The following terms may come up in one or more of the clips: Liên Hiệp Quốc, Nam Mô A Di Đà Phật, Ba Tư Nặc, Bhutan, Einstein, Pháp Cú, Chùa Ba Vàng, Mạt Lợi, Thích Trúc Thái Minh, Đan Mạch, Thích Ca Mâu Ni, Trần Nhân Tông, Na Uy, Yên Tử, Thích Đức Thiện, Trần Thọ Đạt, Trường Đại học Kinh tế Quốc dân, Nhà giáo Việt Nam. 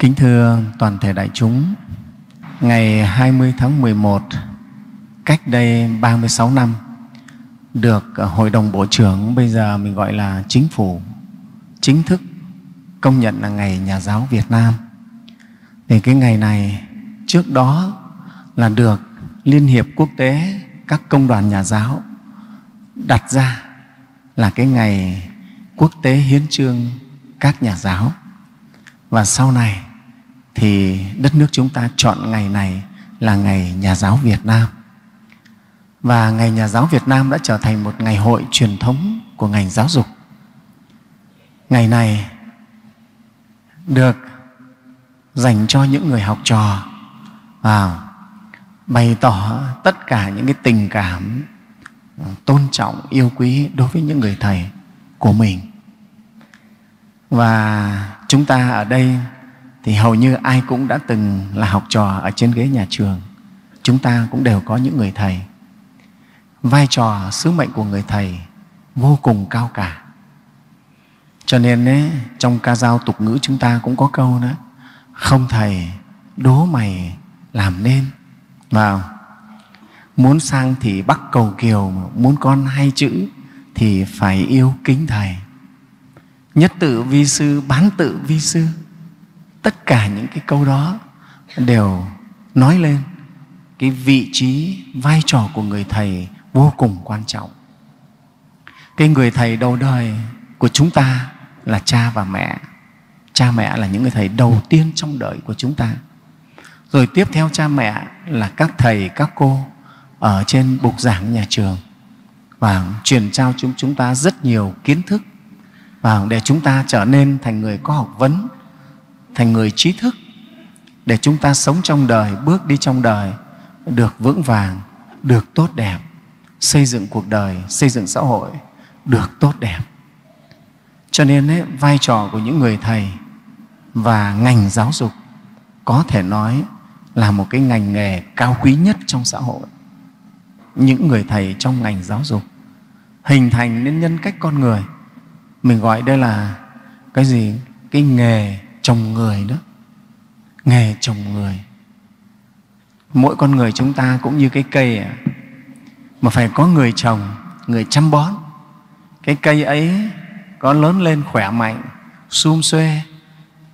Kính thưa toàn thể đại chúng, ngày 20 tháng 11, cách đây 36 năm, được Hội đồng Bộ trưởng, bây giờ mình gọi là Chính phủ, chính thức công nhận là Ngày Nhà giáo Việt Nam. Thì cái ngày này trước đó là được Liên Hiệp Quốc tế, các công đoàn nhà giáo đặt ra là cái ngày quốc tế hiến chương các nhà giáo. Và sau này thì đất nước chúng ta chọn ngày này là Ngày Nhà giáo Việt Nam. Và Ngày Nhà giáo Việt Nam đã trở thành một ngày hội truyền thống của ngành giáo dục. Ngày này được dành cho những người học trò bày tỏ tất cả những cái tình cảm tôn trọng, yêu quý đối với những người thầy của mình. Và chúng ta ở đây thì hầu như ai cũng đã từng là học trò ở trên ghế nhà trường. Chúng ta cũng đều có những người thầy. Vai trò, sứ mệnh của người thầy vô cùng cao cả. Cho nên ấy, trong ca dao tục ngữ chúng ta cũng có câu đó: không thầy, đố mày làm nên. Muốn sang thì Bắc Cầu Kiều, muốn con hay chữ thì phải yêu kính thầy. Nhất tự vi sư, bán tự vi sư. Tất cả những cái câu đó đều nói lên cái vị trí, vai trò của người thầy vô cùng quan trọng. Cái người thầy đầu đời của chúng ta là cha và mẹ. Cha mẹ là những người thầy đầu tiên trong đời của chúng ta. Rồi tiếp theo cha mẹ là các thầy, các cô ở trên bục giảng nhà trường, và truyền trao chúng ta rất nhiều kiến thức, và để chúng ta trở nên thành người có học vấn, thành người trí thức, để chúng ta sống trong đời, bước đi trong đời được vững vàng, được tốt đẹp, xây dựng cuộc đời, xây dựng xã hội được tốt đẹp. Cho nên ấy, vai trò của những người thầy và ngành giáo dục có thể nói là một cái ngành nghề cao quý nhất trong xã hội. Những người thầy trong ngành giáo dục hình thành nên nhân cách con người. Mình gọi đây là cái gì? Cái nghề trồng người đó. Nghề trồng người. Mỗi con người chúng ta cũng như cái cây, mà phải có người trồng, người chăm bón. Cái cây ấy có lớn lên khỏe mạnh, sum xuê,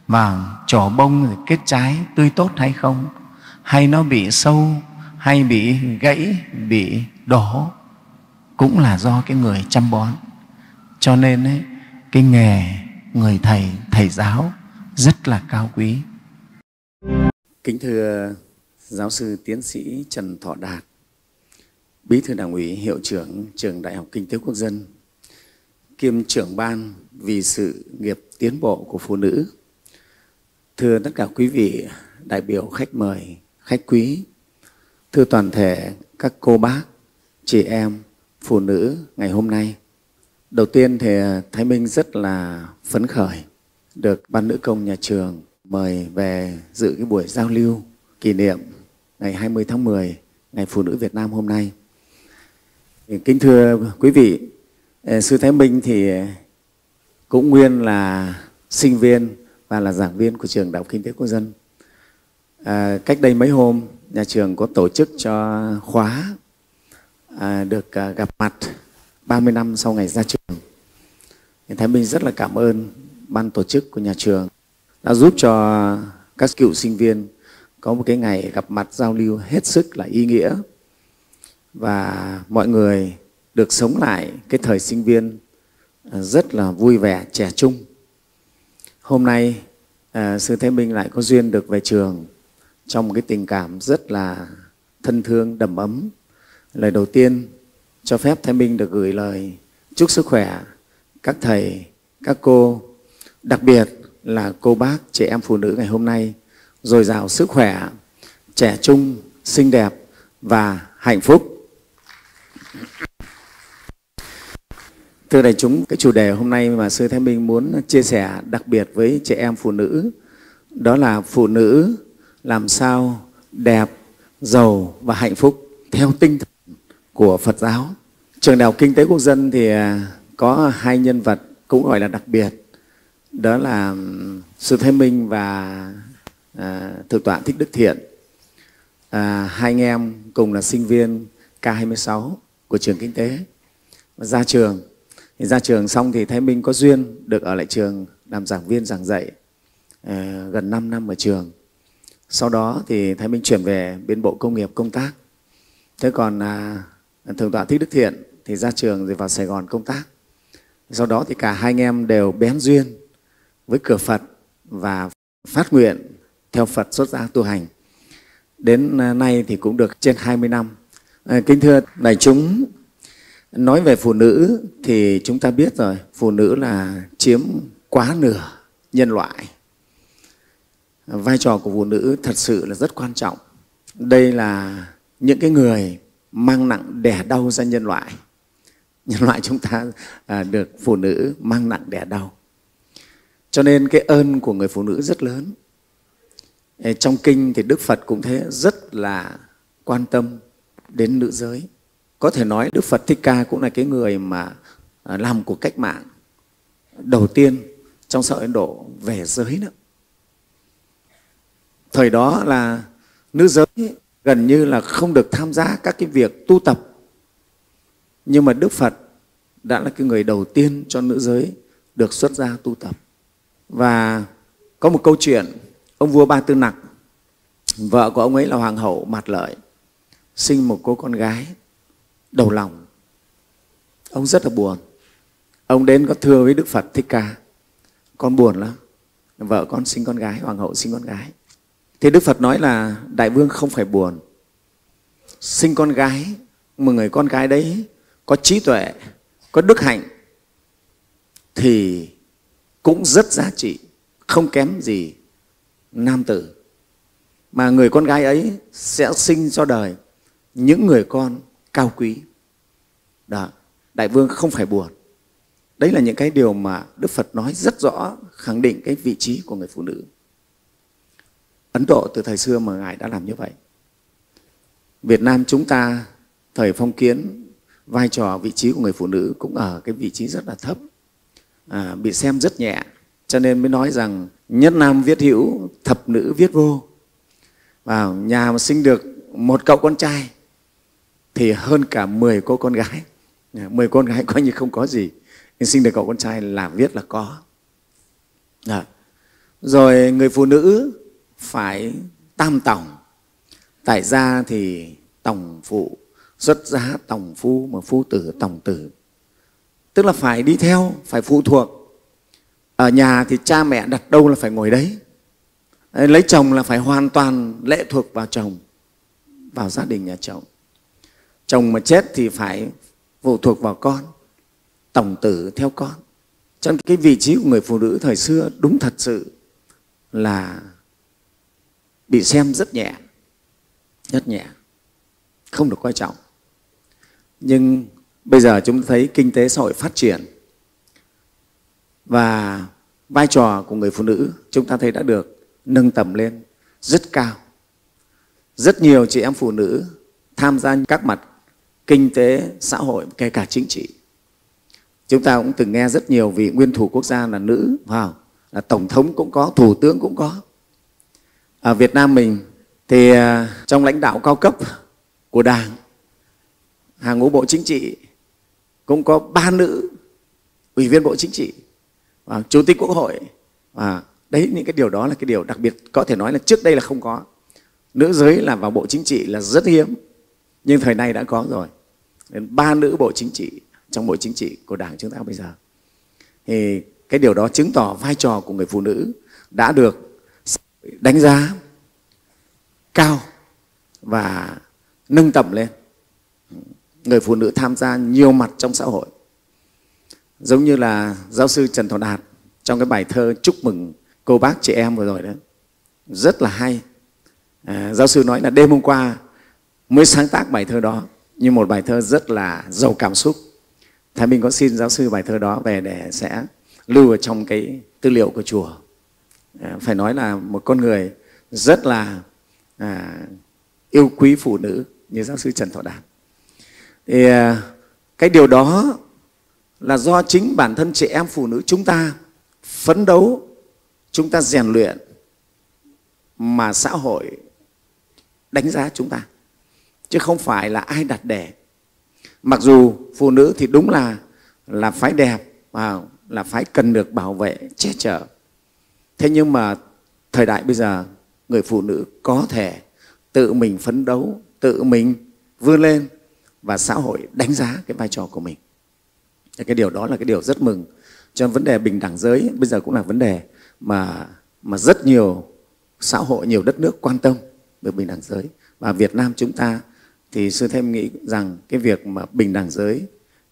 và trổ bông rồi kết trái tươi tốt hay không, hay nó bị sâu, hay bị gãy, bị đổ, cũng là do cái người chăm bón. Cho nên ấy, cái nghề người thầy, thầy giáo rất là cao quý. Kính thưa giáo sư tiến sĩ Trần Thọ Đạt, Bí thư Đảng ủy, Hiệu trưởng Trường Đại học Kinh tế Quốc dân, kiêm trưởng ban vì sự nghiệp tiến bộ của phụ nữ, thưa tất cả quý vị đại biểu, khách mời, khách quý, thưa toàn thể các cô bác, chị em, phụ nữ ngày hôm nay. Đầu tiên thì Thái Minh rất là phấn khởi được Ban Nữ Công Nhà trường mời về dự cái buổi giao lưu kỷ niệm ngày 20 tháng 10, Ngày Phụ nữ Việt Nam hôm nay. Kính thưa quý vị, sư Thái Minh thì cũng nguyên là sinh viên và là giảng viên của Trường Đại học Kinh tế Quốc dân. Cách đây mấy hôm, nhà trường có tổ chức cho khóa được gặp mặt 30 năm sau ngày ra trường. Thái Minh rất là cảm ơn ban tổ chức của nhà trường đã giúp cho các cựu sinh viên có một cái ngày gặp mặt giao lưu hết sức là ý nghĩa, và mọi người được sống lại cái thời sinh viên rất là vui vẻ, trẻ trung. Hôm nay sư Thái Minh lại có duyên được về trường trong một cái tình cảm rất là thân thương, đầm ấm. Lời đầu tiên cho phép Thái Minh được gửi lời chúc sức khỏe các thầy, các cô, đặc biệt là cô bác, chị em phụ nữ ngày hôm nay dồi dào sức khỏe, trẻ trung, xinh đẹp và hạnh phúc. Thưa đại chúng, cái chủ đề hôm nay mà sư Thái Minh muốn chia sẻ đặc biệt với chị em phụ nữ đó là phụ nữ làm sao đẹp, giàu và hạnh phúc theo tinh thần của Phật giáo. Trường Đại học Kinh tế Quốc dân thì có hai nhân vật cũng gọi là đặc biệt, đó là sư Thái Minh và Thượng tọa Thích Đức Thiện. Hai anh em cùng là sinh viên K26 của trường kinh tế. Ra trường xong thì Thái Minh có duyên được ở lại trường làm giảng viên giảng dạy gần 5 năm ở trường. Sau đó thì Thái Minh chuyển về bên Bộ Công nghiệp công tác. Thế còn Thượng tọa Thích Đức Thiện thì ra trường rồi vào Sài Gòn công tác. Sau đó thì cả hai anh em đều bén duyên với cửa Phật và phát nguyện theo Phật xuất gia tu hành. Đến nay thì cũng được trên 20 năm. Kính thưa đại chúng, nói về phụ nữ thì chúng ta biết rồi, phụ nữ là chiếm quá nửa nhân loại. Vai trò của phụ nữ thật sự là rất quan trọng. Đây là những cái người mang nặng đẻ đau ra nhân loại. Nhân loại chúng ta được phụ nữ mang nặng đẻ đau. Cho nên cái ơn của người phụ nữ rất lớn. Trong kinh thì Đức Phật cũng thế, rất là quan tâm đến nữ giới. Có thể nói Đức Phật Thích Ca cũng là cái người mà làm cuộc cách mạng đầu tiên trong xã hội Ấn Độ về giới nữa. Thời đó là nữ giới gần như là không được tham gia các cái việc tu tập. Nhưng mà Đức Phật đã là cái người đầu tiên cho nữ giới được xuất gia tu tập. Và có một câu chuyện, ông vua Ba Tư Nặc, vợ của ông ấy là hoàng hậu Mạt Lợi, sinh một cô con gái đầu lòng. Ông rất là buồn. Ông đến có thưa với Đức Phật Thích Ca, con buồn lắm, vợ con sinh con gái, hoàng hậu sinh con gái. Thì Đức Phật nói là đại vương không phải buồn. Sinh con gái, một người con gái đấy có trí tuệ, có đức hạnh thì cũng rất giá trị, không kém gì nam tử. Mà người con gái ấy sẽ sinh cho đời những người con cao quý. Đó, đại vương không phải buồn. Đấy là những cái điều mà Đức Phật nói rất rõ, khẳng định cái vị trí của người phụ nữ. Ấn Độ từ thời xưa mà Ngài đã làm như vậy. Việt Nam chúng ta, thời phong kiến, vai trò vị trí của người phụ nữ cũng ở cái vị trí rất là thấp, bị xem rất nhẹ. Cho nên mới nói rằng nhất nam viết hữu, thập nữ viết vô. Vào nhà mà sinh được một cậu con trai thì hơn cả 10 cô con gái. 10 con gái coi như không có gì. Nhưng sinh được cậu con trai là viết là có. Đó. Rồi người phụ nữ phải tam tòng. Tại gia thì tòng phụ, xuất gia tòng phu, mà phu tử tòng tử. Tức là phải đi theo, phải phụ thuộc. Ở nhà thì cha mẹ đặt đâu là phải ngồi đấy. Lấy chồng là phải hoàn toàn lệ thuộc vào chồng, vào gia đình nhà chồng. Chồng mà chết thì phải phụ thuộc vào con, tổng tử theo con. Cho nên cái vị trí của người phụ nữ thời xưa đúng thật sự là bị xem rất nhẹ, không được coi trọng. Nhưng bây giờ chúng ta thấy kinh tế xã hội phát triển và vai trò của người phụ nữ chúng ta thấy đã được nâng tầm lên rất cao. Rất nhiều chị em phụ nữ tham gia các mặt kinh tế, xã hội, kể cả chính trị. Chúng ta cũng từng nghe rất nhiều vị nguyên thủ quốc gia là nữ, wow, là tổng thống cũng có, thủ tướng cũng có. Ở Việt Nam mình thì trong lãnh đạo cao cấp của Đảng, hàng ngũ Bộ Chính trị cũng có 3 nữ ủy viên Bộ Chính trị, Chủ tịch Quốc hội. Đấy, những cái điều đó là cái điều đặc biệt, có thể nói là trước đây là không có. Nữ giới là vào Bộ Chính trị là rất hiếm, nhưng thời nay đã có rồi. Đến 3 nữ Bộ Chính trị trong Bộ Chính trị của Đảng chúng ta bây giờ. Thì cái điều đó chứng tỏ vai trò của người phụ nữ đã được đánh giá cao và nâng tầm lên. Người phụ nữ tham gia nhiều mặt trong xã hội. Giống như là giáo sư Trần Thọ Đạt trong cái bài thơ chúc mừng cô bác chị em vừa rồi đó, rất là hay. Giáo sư nói là đêm hôm qua mới sáng tác bài thơ đó, nhưng một bài thơ rất là giàu cảm xúc. Thái Minh có xin giáo sư bài thơ đó về để sẽ lưu ở trong cái tư liệu của chùa. Phải nói là một con người rất là yêu quý phụ nữ như giáo sư Trần Thọ Đạt. Thì cái điều đó là do chính bản thân chị em phụ nữ chúng ta phấn đấu, chúng ta rèn luyện mà xã hội đánh giá chúng ta, chứ không phải là ai đặt để. Mặc dù phụ nữ thì đúng là phái đẹp, là phái cần được bảo vệ, che chở. Thế nhưng mà thời đại bây giờ, người phụ nữ có thể tự mình phấn đấu, tự mình vươn lên và xã hội đánh giá cái vai trò của mình. Cái điều đó là cái điều rất mừng. Cho nên vấn đề bình đẳng giới bây giờ cũng là vấn đề mà rất nhiều xã hội, nhiều đất nước quan tâm về bình đẳng giới. Và Việt Nam chúng ta thì sư thêm nghĩ rằng cái việc mà bình đẳng giới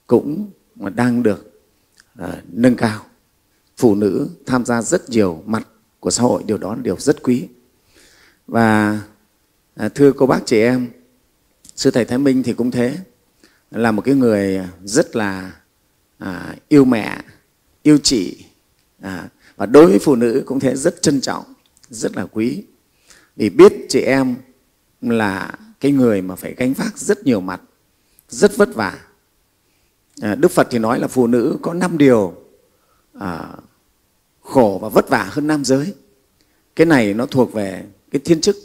cũng đang được nâng cao. Phụ nữ tham gia rất nhiều mặt của xã hội, điều đó là điều rất quý. Và thưa cô bác chị em, sư thầy Thái Minh thì cũng thế, là một cái người rất là yêu mẹ, yêu chị, và đối với phụ nữ cũng thế, rất trân trọng, rất là quý. Vì biết chị em là cái người mà phải gánh vác rất nhiều mặt, rất vất vả. Đức Phật thì nói là phụ nữ có 5 điều khổ và vất vả hơn nam giới. Cái này nó thuộc về cái thiên chức.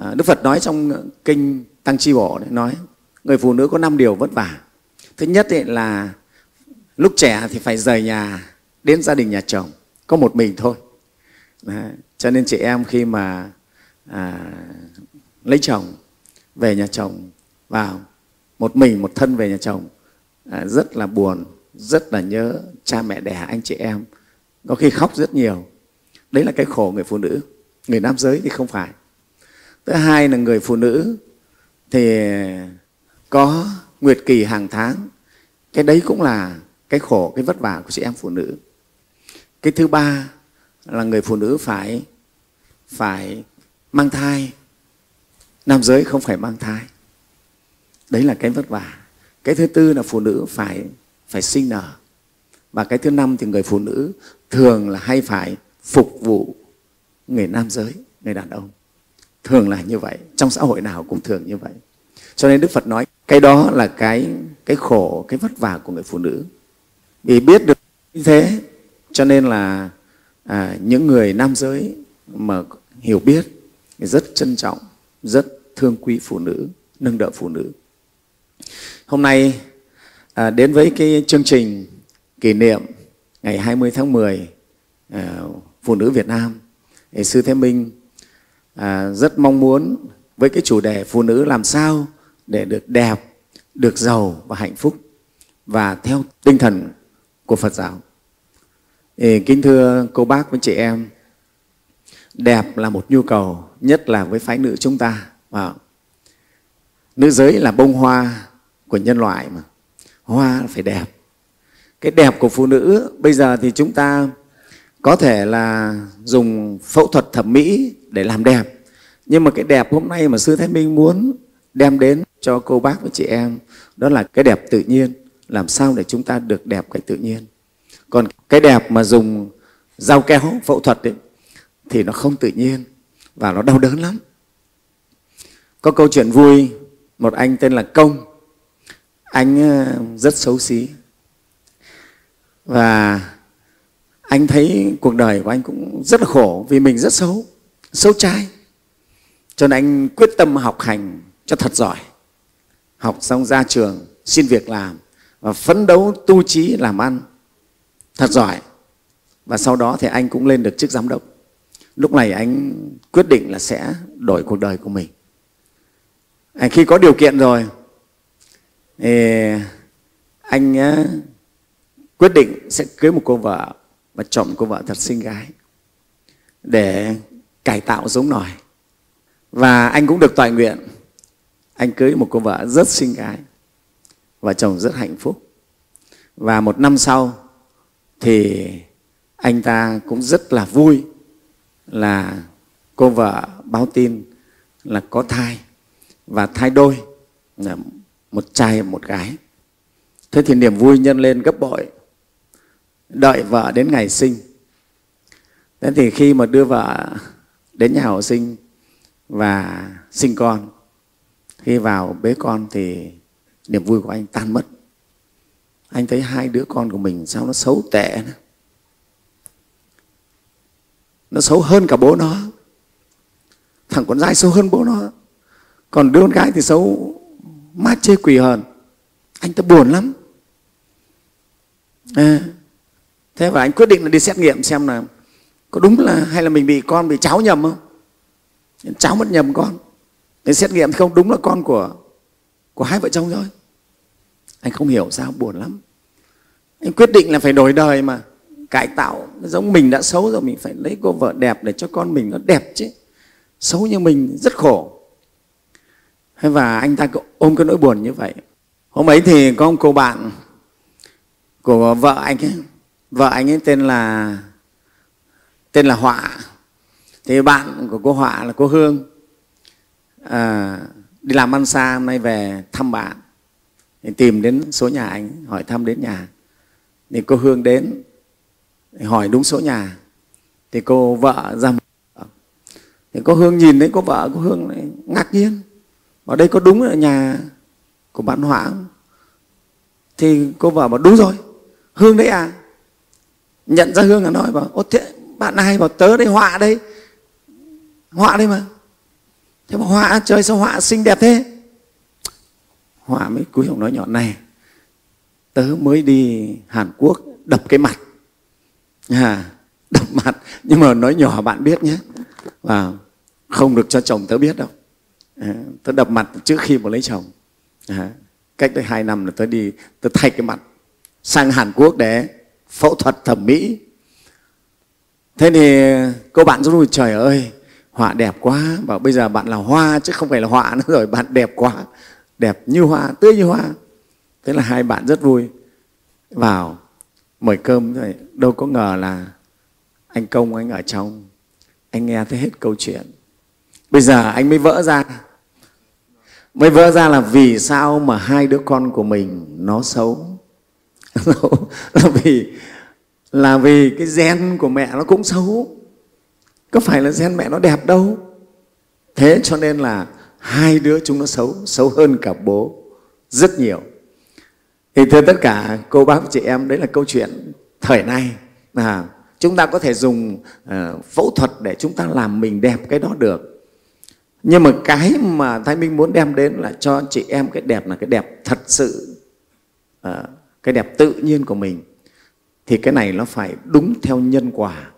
Đức Phật nói trong Kinh Tăng Chi Bổ, nói người phụ nữ có 5 điều vất vả. Thứ nhất là lúc trẻ thì phải rời nhà đến gia đình nhà chồng, có một mình thôi. Đấy. Cho nên chị em khi mà lấy chồng, về nhà chồng, vào một mình một thân về nhà chồng, rất là buồn, rất là nhớ cha mẹ đẻ, anh chị em, có khi khóc rất nhiều. Đấy là cái khổ người phụ nữ, người nam giới thì không phải. Thứ hai là người phụ nữ thì có nguyệt kỳ hàng tháng, cái đấy cũng là cái khổ, cái vất vả của chị em phụ nữ. Cái thứ ba là người phụ nữ phải mang thai, nam giới không phải mang thai, đấy là cái vất vả. Cái thứ tư là phụ nữ phải sinh nở. Và cái thứ năm thì người phụ nữ thường là hay phải phục vụ người nam giới, người đàn ông. Thường là như vậy, trong xã hội nào cũng thường như vậy. Cho nên Đức Phật nói cái đó là cái khổ, cái vất vả của người phụ nữ. Vì biết được như thế cho nên là những người nam giới mà hiểu biết thì rất trân trọng, rất thương quý phụ nữ, nâng đỡ phụ nữ. Hôm nay đến với cái chương trình kỷ niệm ngày 20 tháng 10 Phụ nữ Việt Nam, thì sư Thái Minh rất mong muốn với cái chủ đề phụ nữ làm sao để được đẹp, được giàu và hạnh phúc, và theo tinh thần của Phật giáo. Thì kính thưa cô bác với chị em, đẹp là một nhu cầu, nhất là với phái nữ chúng ta. Nữ giới là bông hoa của nhân loại mà, hoa phải đẹp. Cái đẹp của phụ nữ bây giờ thì chúng ta có thể là dùng phẫu thuật thẩm mỹ để làm đẹp, nhưng mà cái đẹp hôm nay mà sư Thái Minh muốn đem đến cho cô bác và chị em đó là cái đẹp tự nhiên, làm sao để chúng ta được đẹp cái tự nhiên. Còn cái đẹp mà dùng dao kéo phẫu thuật ấy, thì nó không tự nhiên và nó đau đớn lắm. Có câu chuyện vui, một anh tên là Công, anh rất xấu xí, và anh thấy cuộc đời của anh cũng rất là khổ vì mình rất xấu, xấu trai. Cho nên anh quyết tâm học hành cho thật giỏi, học xong ra trường, xin việc làm và phấn đấu tu trí làm ăn thật giỏi. Và sau đó thì anh cũng lên được chức giám đốc. Lúc này anh quyết định là sẽ đổi cuộc đời của mình. Khi có điều kiện rồi thì anh quyết định sẽ cưới một cô vợ và chọn cô vợ thật xinh gái để cải tạo giống nòi. Và anh cũng được toại nguyện, anh cưới một cô vợ rất xinh gái, vợ chồng rất hạnh phúc. Và một năm sau thì anh ta cũng rất là vui là cô vợ báo tin là có thai, và thai đôi, một trai và một gái. Thế thì niềm vui nhân lên gấp bội, đợi vợ đến ngày sinh. Thế thì khi mà đưa vợ đến nhà hộ sinh và sinh con, khi vào bế con thì niềm vui của anh tan mất. Anh thấy hai đứa con của mình sao nó xấu tệ, nó xấu hơn cả bố nó, thằng con trai xấu hơn bố nó. Còn đứa con gái thì xấu mát chê quỷ hờn. Anh ta buồn lắm. Thế và anh quyết định là đi xét nghiệm xem là có đúng là hay là mình bị con, bị cháu nhầm không? Cháu mất nhầm con. Đến xét nghiệm thì không đúng là con của hai vợ chồng rồi. Anh không hiểu sao, buồn lắm. Anh quyết định là phải đổi đời mà, cải tạo. Giống mình đã xấu rồi, mình phải lấy cô vợ đẹp để cho con mình nó đẹp chứ. Xấu như mình rất khổ. Và anh ta ôm cái nỗi buồn như vậy. Hôm ấy thì có một cô bạn của vợ anh ấy. Vợ anh ấy tên là Họa. Thì bạn của cô Họa là cô Hương, đi làm ăn xa, hôm nay về thăm bạn. Thì tìm đến số nhà anh, hỏi thăm đến nhà. Thì cô Hương đến, hỏi đúng số nhà. Thì cô vợ ra mở. Thì cô Hương nhìn thấy cô vợ, cô Hương lại ngạc nhiên. Ở đây có đúng là nhà của bạn Họa không? Thì cô vợ bảo đúng rồi, Hương đấy à. Nhận ra Hương là nói bảo, ô thế bạn ai? Bảo tớ đây, Họa đây. Họa đây mà. Thế mà Họa, trời sao Họa xinh đẹp thế? Họa mới cúi họng nói nhỏ, này, tớ mới đi Hàn Quốc đập cái mặt. Đập mặt, nhưng mà nói nhỏ bạn biết nhé. Và không được cho chồng tớ biết đâu. Tớ đập mặt trước khi mà lấy chồng. Cách đây 2 năm là tớ đi, tớ thay cái mặt sang Hàn Quốc để phẫu thuật thẩm mỹ. Thế thì cô bạn rất vui, trời ơi, Họa đẹp quá. Bảo bây giờ bạn là Hoa chứ không phải là Họa nữa rồi, bạn đẹp quá, đẹp như hoa, tươi như hoa. Thế là hai bạn rất vui, vào mời cơm rồi. Đâu có ngờ là anh Công anh ở trong, anh nghe thấy hết câu chuyện. Bây giờ anh mới vỡ ra, là vì sao mà hai đứa con của mình nó xấu. Là vì cái gen của mẹ nó cũng xấu, có phải là gen mẹ nó đẹp đâu. Thế cho nên là hai đứa chúng nó xấu, xấu hơn cả bố rất nhiều. Thì thưa tất cả cô bác chị em, đấy là câu chuyện thời nay. Chúng ta có thể dùng phẫu thuật để chúng ta làm mình đẹp, cái đó được. Nhưng mà cái mà Thái Minh muốn đem đến là cho chị em cái đẹp là cái đẹp thật sự, cái đẹp tự nhiên của mình. Thì cái này nó phải đúng theo nhân quả.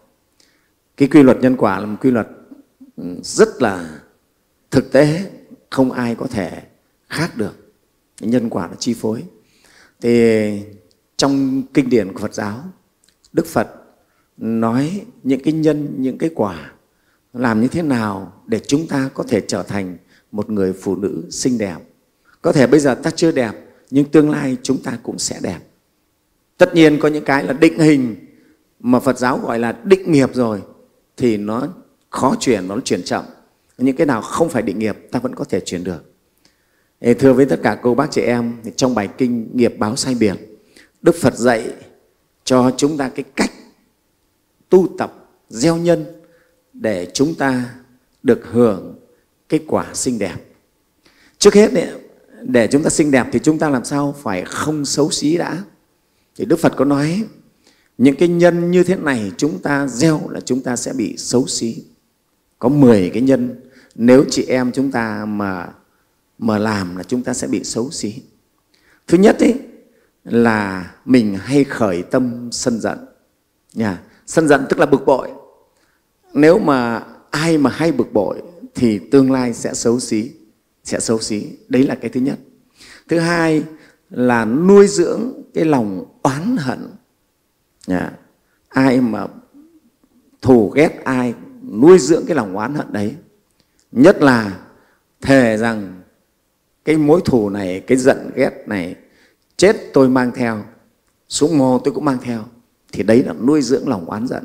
Cái quy luật nhân quả là một quy luật rất là thực tế, không ai có thể khác được. Nhân quả nó chi phối. Thì trong kinh điển của Phật giáo, Đức Phật nói những cái nhân, những cái quả, làm như thế nào để chúng ta có thể trở thành một người phụ nữ xinh đẹp. Có thể bây giờ ta chưa đẹp, nhưng tương lai chúng ta cũng sẽ đẹp. Tất nhiên có những cái là định hình mà Phật giáo gọi là định nghiệp rồi, thì nó khó chuyển, nó chuyển chậm. Những cái nào không phải định nghiệp ta vẫn có thể chuyển được. Thưa với tất cả cô bác chị em, trong bài kinh Nghiệp Báo Sai Biệt, Đức Phật dạy cho chúng ta cái cách tu tập gieo nhân để chúng ta được hưởng cái quả xinh đẹp. Trước hết, để chúng ta xinh đẹp thì chúng ta làm sao phải không xấu xí đã. Thì Đức Phật có nói những cái nhân như thế này chúng ta gieo là chúng ta sẽ bị xấu xí. Có 10 cái nhân nếu chị em chúng ta mà làm là chúng ta sẽ bị xấu xí. Thứ nhất ấy, là mình hay khởi tâm sân giận. Sân giận tức là bực bội. Nếu mà ai mà hay bực bội thì tương lai sẽ xấu xí, đấy là cái thứ nhất. Thứ hai là nuôi dưỡng cái lòng oán hận. Ai mà thù ghét ai, nuôi dưỡng cái lòng oán hận đấy, nhất là thề rằng cái mối thù này, cái giận ghét này, chết tôi mang theo, xuống mồ tôi cũng mang theo, thì đấy là nuôi dưỡng lòng oán giận.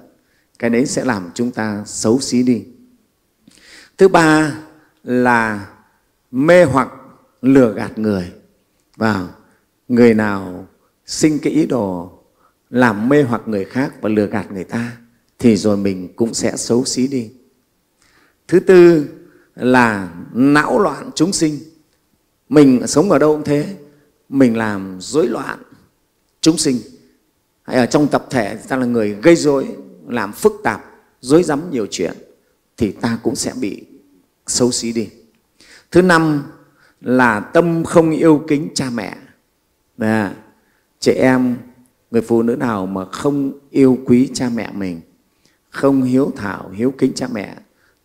Cái đấy sẽ làm chúng ta xấu xí đi. Thứ ba là mê hoặc lừa gạt người. Và người nào sinh cái ý đồ làm mê hoặc người khác và lừa gạt người ta thì rồi mình cũng sẽ xấu xí đi. Thứ tư là não loạn chúng sinh. Mình sống ở đâu cũng thế, mình làm rối loạn chúng sinh. Hay ở trong tập thể ta là người gây rối, làm phức tạp, rối rắm nhiều chuyện thì ta cũng sẽ bị xấu xí đi. Thứ năm là tâm không yêu kính cha mẹ. Chị em, người phụ nữ nào mà không yêu quý cha mẹ mình, không hiếu thảo, hiếu kính cha mẹ,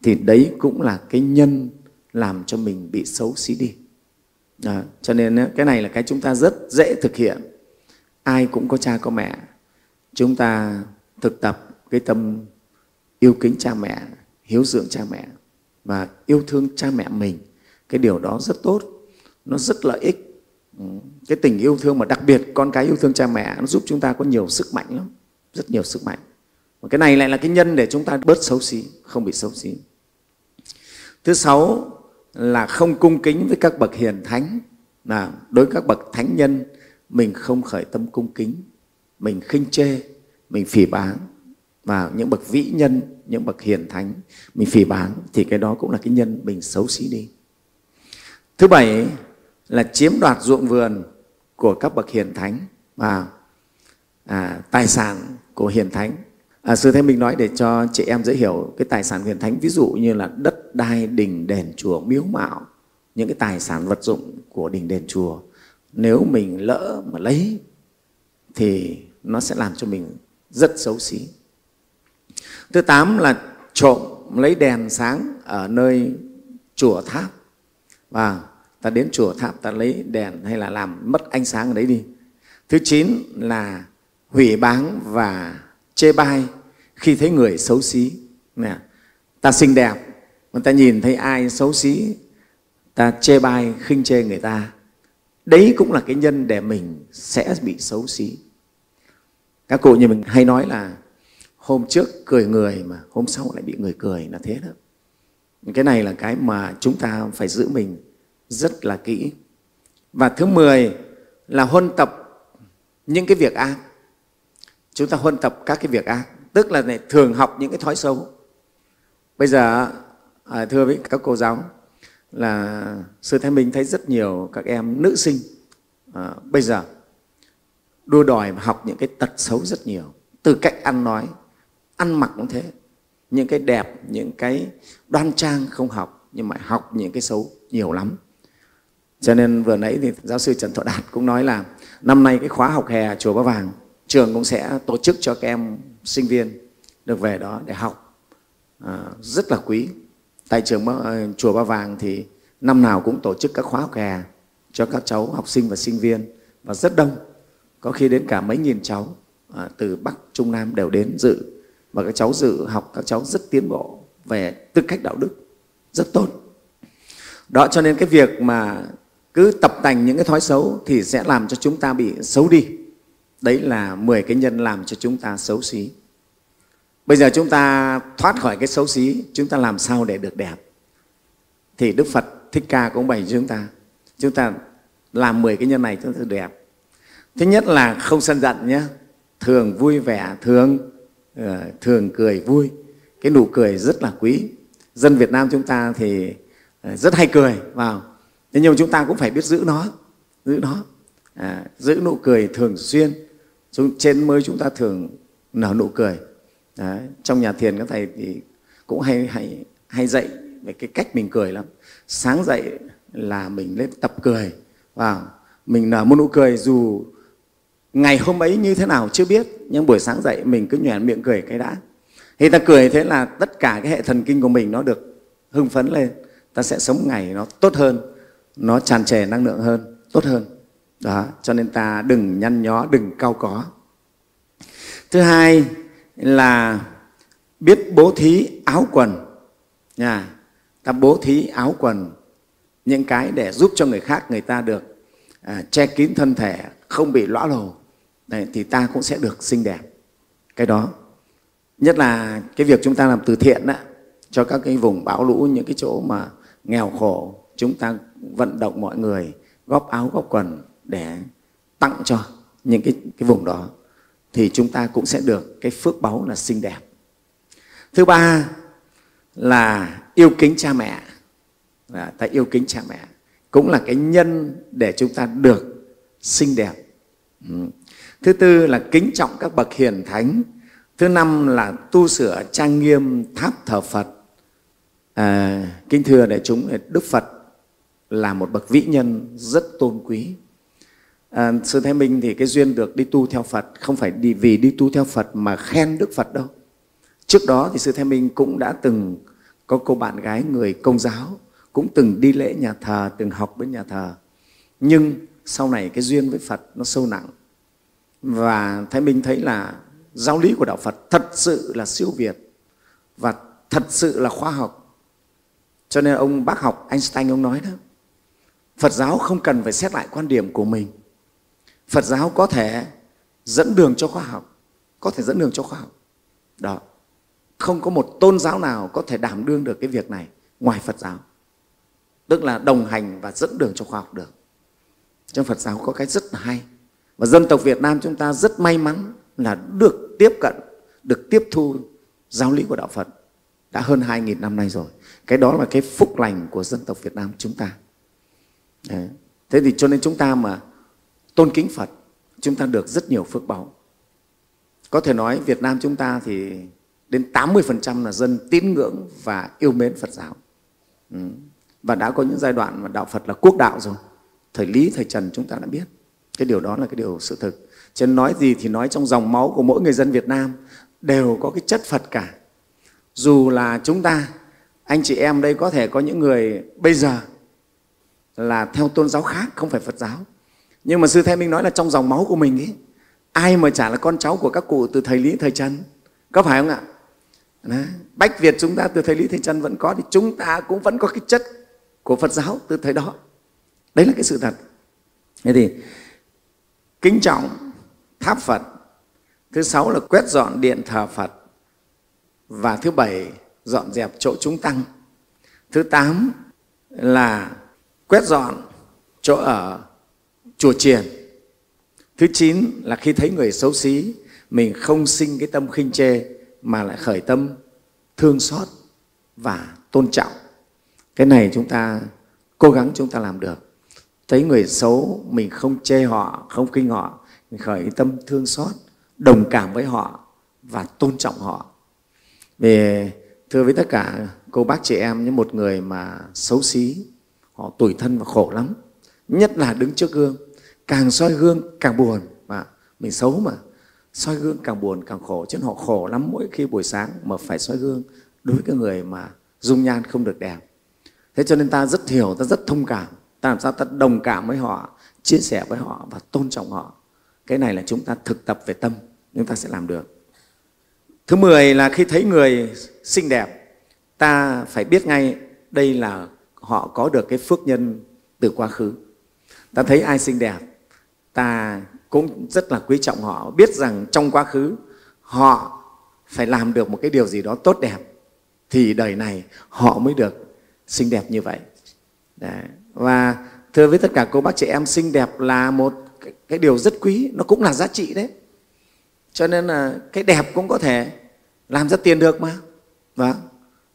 thì đấy cũng là cái nhân làm cho mình bị xấu xí đi. Cho nên cái này là cái chúng ta rất dễ thực hiện. Ai cũng có cha có mẹ, chúng ta thực tập cái tâm yêu kính cha mẹ, hiếu dưỡng cha mẹ và yêu thương cha mẹ mình. Cái điều đó rất tốt, nó rất lợi ích. Cái tình yêu thương mà đặc biệt con cái yêu thương cha mẹ, nó giúp chúng ta có nhiều sức mạnh lắm, rất nhiều sức mạnh. Và cái này lại là cái nhân để chúng ta bớt xấu xí, không bị xấu xí. Thứ sáu là không cung kính với các bậc hiền thánh. Là đối với các bậc thánh nhân, mình không khởi tâm cung kính, mình khinh chê, mình phỉ báng. Và những bậc vĩ nhân, những bậc hiền thánh, mình phỉ báng thì cái đó cũng là cái nhân mình xấu xí đi. Thứ bảy là chiếm đoạt ruộng vườn của các bậc hiền thánh và tài sản của hiền thánh. Sư Thái Minh nói để cho chị em dễ hiểu cái tài sản hiền thánh, ví dụ như là đất đai, đình, đền, chùa, miếu mạo, những cái tài sản vật dụng của đình, đền, chùa. Nếu mình lỡ mà lấy thì nó sẽ làm cho mình rất xấu xí. Thứ tám là trộm lấy đèn sáng ở nơi chùa tháp. Và ta đến chùa tháp ta lấy đèn hay là làm mất ánh sáng ở đấy đi. Thứ chín là hủy báng và chê bai khi thấy người xấu xí. Ta xinh đẹp, ta nhìn thấy ai xấu xí, ta chê bai, khinh chê người ta. Đấy cũng là cái nhân để mình sẽ bị xấu xí. Các cụ như mình hay nói là hôm trước cười người mà hôm sau lại bị người cười, là thế đó. Cái này là cái mà chúng ta phải giữ mình rất là kỹ. Và thứ 10 là huân tập những cái việc ác. Chúng ta huân tập các cái việc ác, tức là này, thường học những cái thói xấu. Bây giờ, thưa với các cô giáo, là Sư Thái Minh thấy rất nhiều các em nữ sinh bây giờ đua đòi và học những cái tật xấu rất nhiều. Từ cách ăn nói, ăn mặc cũng thế. Những cái đẹp, những cái đoan trang không học, nhưng mà học những cái xấu nhiều lắm. Cho nên vừa nãy thì giáo sư Trần Thọ Đạt cũng nói là năm nay cái khóa học hè Chùa Ba Vàng, trường cũng sẽ tổ chức cho các em sinh viên được về đó để học. Rất là quý. Tại Chùa Ba Vàng thì năm nào cũng tổ chức các khóa học hè cho các cháu học sinh và sinh viên, và rất đông, có khi đến cả mấy nghìn cháu từ Bắc, Trung, Nam đều đến dự. Và các cháu dự học, các cháu rất tiến bộ về tư cách đạo đức, rất tốt. Đó, cho nên cái việc mà cứ tập tành những cái thói xấu thì sẽ làm cho chúng ta bị xấu đi. Đấy là 10 cái nhân làm cho chúng ta xấu xí. Bây giờ chúng ta thoát khỏi cái xấu xí, chúng ta làm sao để được đẹp? Thì Đức Phật Thích Ca cũng bày cho chúng ta làm 10 cái nhân này chúng ta đẹp. Thứ nhất là không sân giận nhé, thường vui vẻ, thường cười vui. Cái nụ cười rất là quý. Dân Việt Nam chúng ta thì rất hay cười vào. Nhưng mà chúng ta cũng phải biết giữ nó, giữ nụ cười thường xuyên. Trên mới chúng ta thường nở nụ cười. Đấy, trong nhà thiền các thầy thì cũng hay dạy về cái cách mình cười lắm. Sáng dậy là mình lên tập cười vào. Mình nở một nụ cười dù ngày hôm ấy như thế nào chưa biết, nhưng buổi sáng dậy mình cứ nhoẻn miệng cười cái đã. Thì ta cười thế là tất cả cái hệ thần kinh của mình nó được hưng phấn lên. Ta sẽ sống ngày nó tốt hơn, nó tràn trề năng lượng hơn, tốt hơn. Đó, cho nên ta đừng nhăn nhó, đừng cau có. Thứ hai là biết bố thí áo quần. Ta bố thí áo quần, những cái để giúp cho người khác, người ta được che kín thân thể, không bị lõa lồ. Đấy, thì ta cũng sẽ được xinh đẹp. Cái đó, nhất là cái việc chúng ta làm từ thiện đó, cho các cái vùng bão lũ, những cái chỗ mà nghèo khổ, chúng ta vận động mọi người góp áo, góp quần để tặng cho những cái vùng đó, thì chúng ta cũng sẽ được cái phước báu là xinh đẹp. Thứ ba là yêu kính cha mẹ. Ta yêu kính cha mẹ cũng là cái nhân để chúng ta được xinh đẹp. Thứ tư là kính trọng các bậc hiền thánh. Thứ năm là tu sửa trang nghiêm tháp thờ Phật. Kính thưa đại chúng, Đức Phật là một bậc vĩ nhân rất tôn quý. Sư Thái Minh thì cái duyên được đi tu theo Phật không phải vì đi tu theo Phật mà khen Đức Phật đâu. Trước đó thì Sư Thái Minh cũng đã từng có cô bạn gái người Công giáo, cũng từng đi lễ nhà thờ, từng học bên nhà thờ. Nhưng sau này cái duyên với Phật nó sâu nặng. Và Thái Minh thấy là giáo lý của Đạo Phật thật sự là siêu việt và thật sự là khoa học. Cho nên ông bác học Einstein ông nói đó, Phật giáo không cần phải xét lại quan điểm của mình. Phật giáo có thể dẫn đường cho khoa học, có thể dẫn đường cho khoa học. Đó. Không có một tôn giáo nào có thể đảm đương được cái việc này ngoài Phật giáo. Tức là đồng hành và dẫn đường cho khoa học được. Trong Phật giáo có cái rất là hay. Và dân tộc Việt Nam chúng ta rất may mắn là được tiếp cận, được tiếp thu giáo lý của Đạo Phật đã hơn 2.000 năm nay rồi. Cái đó là cái phúc lành của dân tộc Việt Nam chúng ta. Đấy. Thế thì cho nên chúng ta mà tôn kính Phật, chúng ta được rất nhiều phước báu. Có thể nói Việt Nam chúng ta thì đến 80% là dân tín ngưỡng và yêu mến Phật giáo. Và đã có những giai đoạn mà Đạo Phật là quốc đạo rồi. Thời Lý, thời Trần chúng ta đã biết. Cái điều đó là cái điều sự thực. Chứ nói gì thì nói, trong dòng máu của mỗi người dân Việt Nam đều có cái chất Phật cả. Dù là chúng ta, anh chị em đây có thể có những người bây giờ là theo tôn giáo khác, không phải Phật giáo. Nhưng mà Sư Thái Minh nói là trong dòng máu của mình ấy, ai mà chả là con cháu của các cụ từ thời Lý, thời Trần. Có phải không ạ? Đấy. Bách Việt chúng ta từ thời Lý, thời Trần vẫn có, thì chúng ta cũng vẫn có cái chất của Phật giáo từ thời đó. Đấy là cái sự thật. Thế thì kính trọng tháp Phật, thứ sáu là quét dọn điện thờ Phật, và thứ bảy dọn dẹp chỗ chúng tăng, thứ tám là quét dọn chỗ ở chùa chiền, thứ chín là khi thấy người xấu xí mình không sinh cái tâm khinh chê mà lại khởi tâm thương xót và tôn trọng. Cái này chúng ta cố gắng chúng ta làm được. Thấy người xấu mình không chê họ, không khinh họ, mình khởi tâm thương xót, đồng cảm với họ và tôn trọng họ. Vì thưa với tất cả cô bác chị em, những một người mà xấu xí, họ tủi thân và khổ lắm, nhất là đứng trước gương, càng soi gương càng buồn. Mà mình xấu mà soi gương càng buồn càng khổ, chứ họ khổ lắm mỗi khi buổi sáng mà phải soi gương đối với cái người mà dung nhan không được đẹp. Thế cho nên ta rất hiểu, ta rất thông cảm, ta làm sao ta đồng cảm với họ, chia sẻ với họ và tôn trọng họ. Cái này là chúng ta thực tập về tâm, chúng ta sẽ làm được. Thứ 10 là khi thấy người xinh đẹp, ta phải biết ngay đây là họ có được cái phước nhân từ quá khứ. Ta thấy ai xinh đẹp, ta cũng rất là quý trọng họ, biết rằng trong quá khứ họ phải làm được một cái điều gì đó tốt đẹp, thì đời này họ mới được xinh đẹp như vậy. Đấy. Và thưa với tất cả cô bác chị em, xinh đẹp là một cái điều rất quý, nó cũng là giá trị đấy. Cho nên là cái đẹp cũng có thể làm ra tiền được mà. Và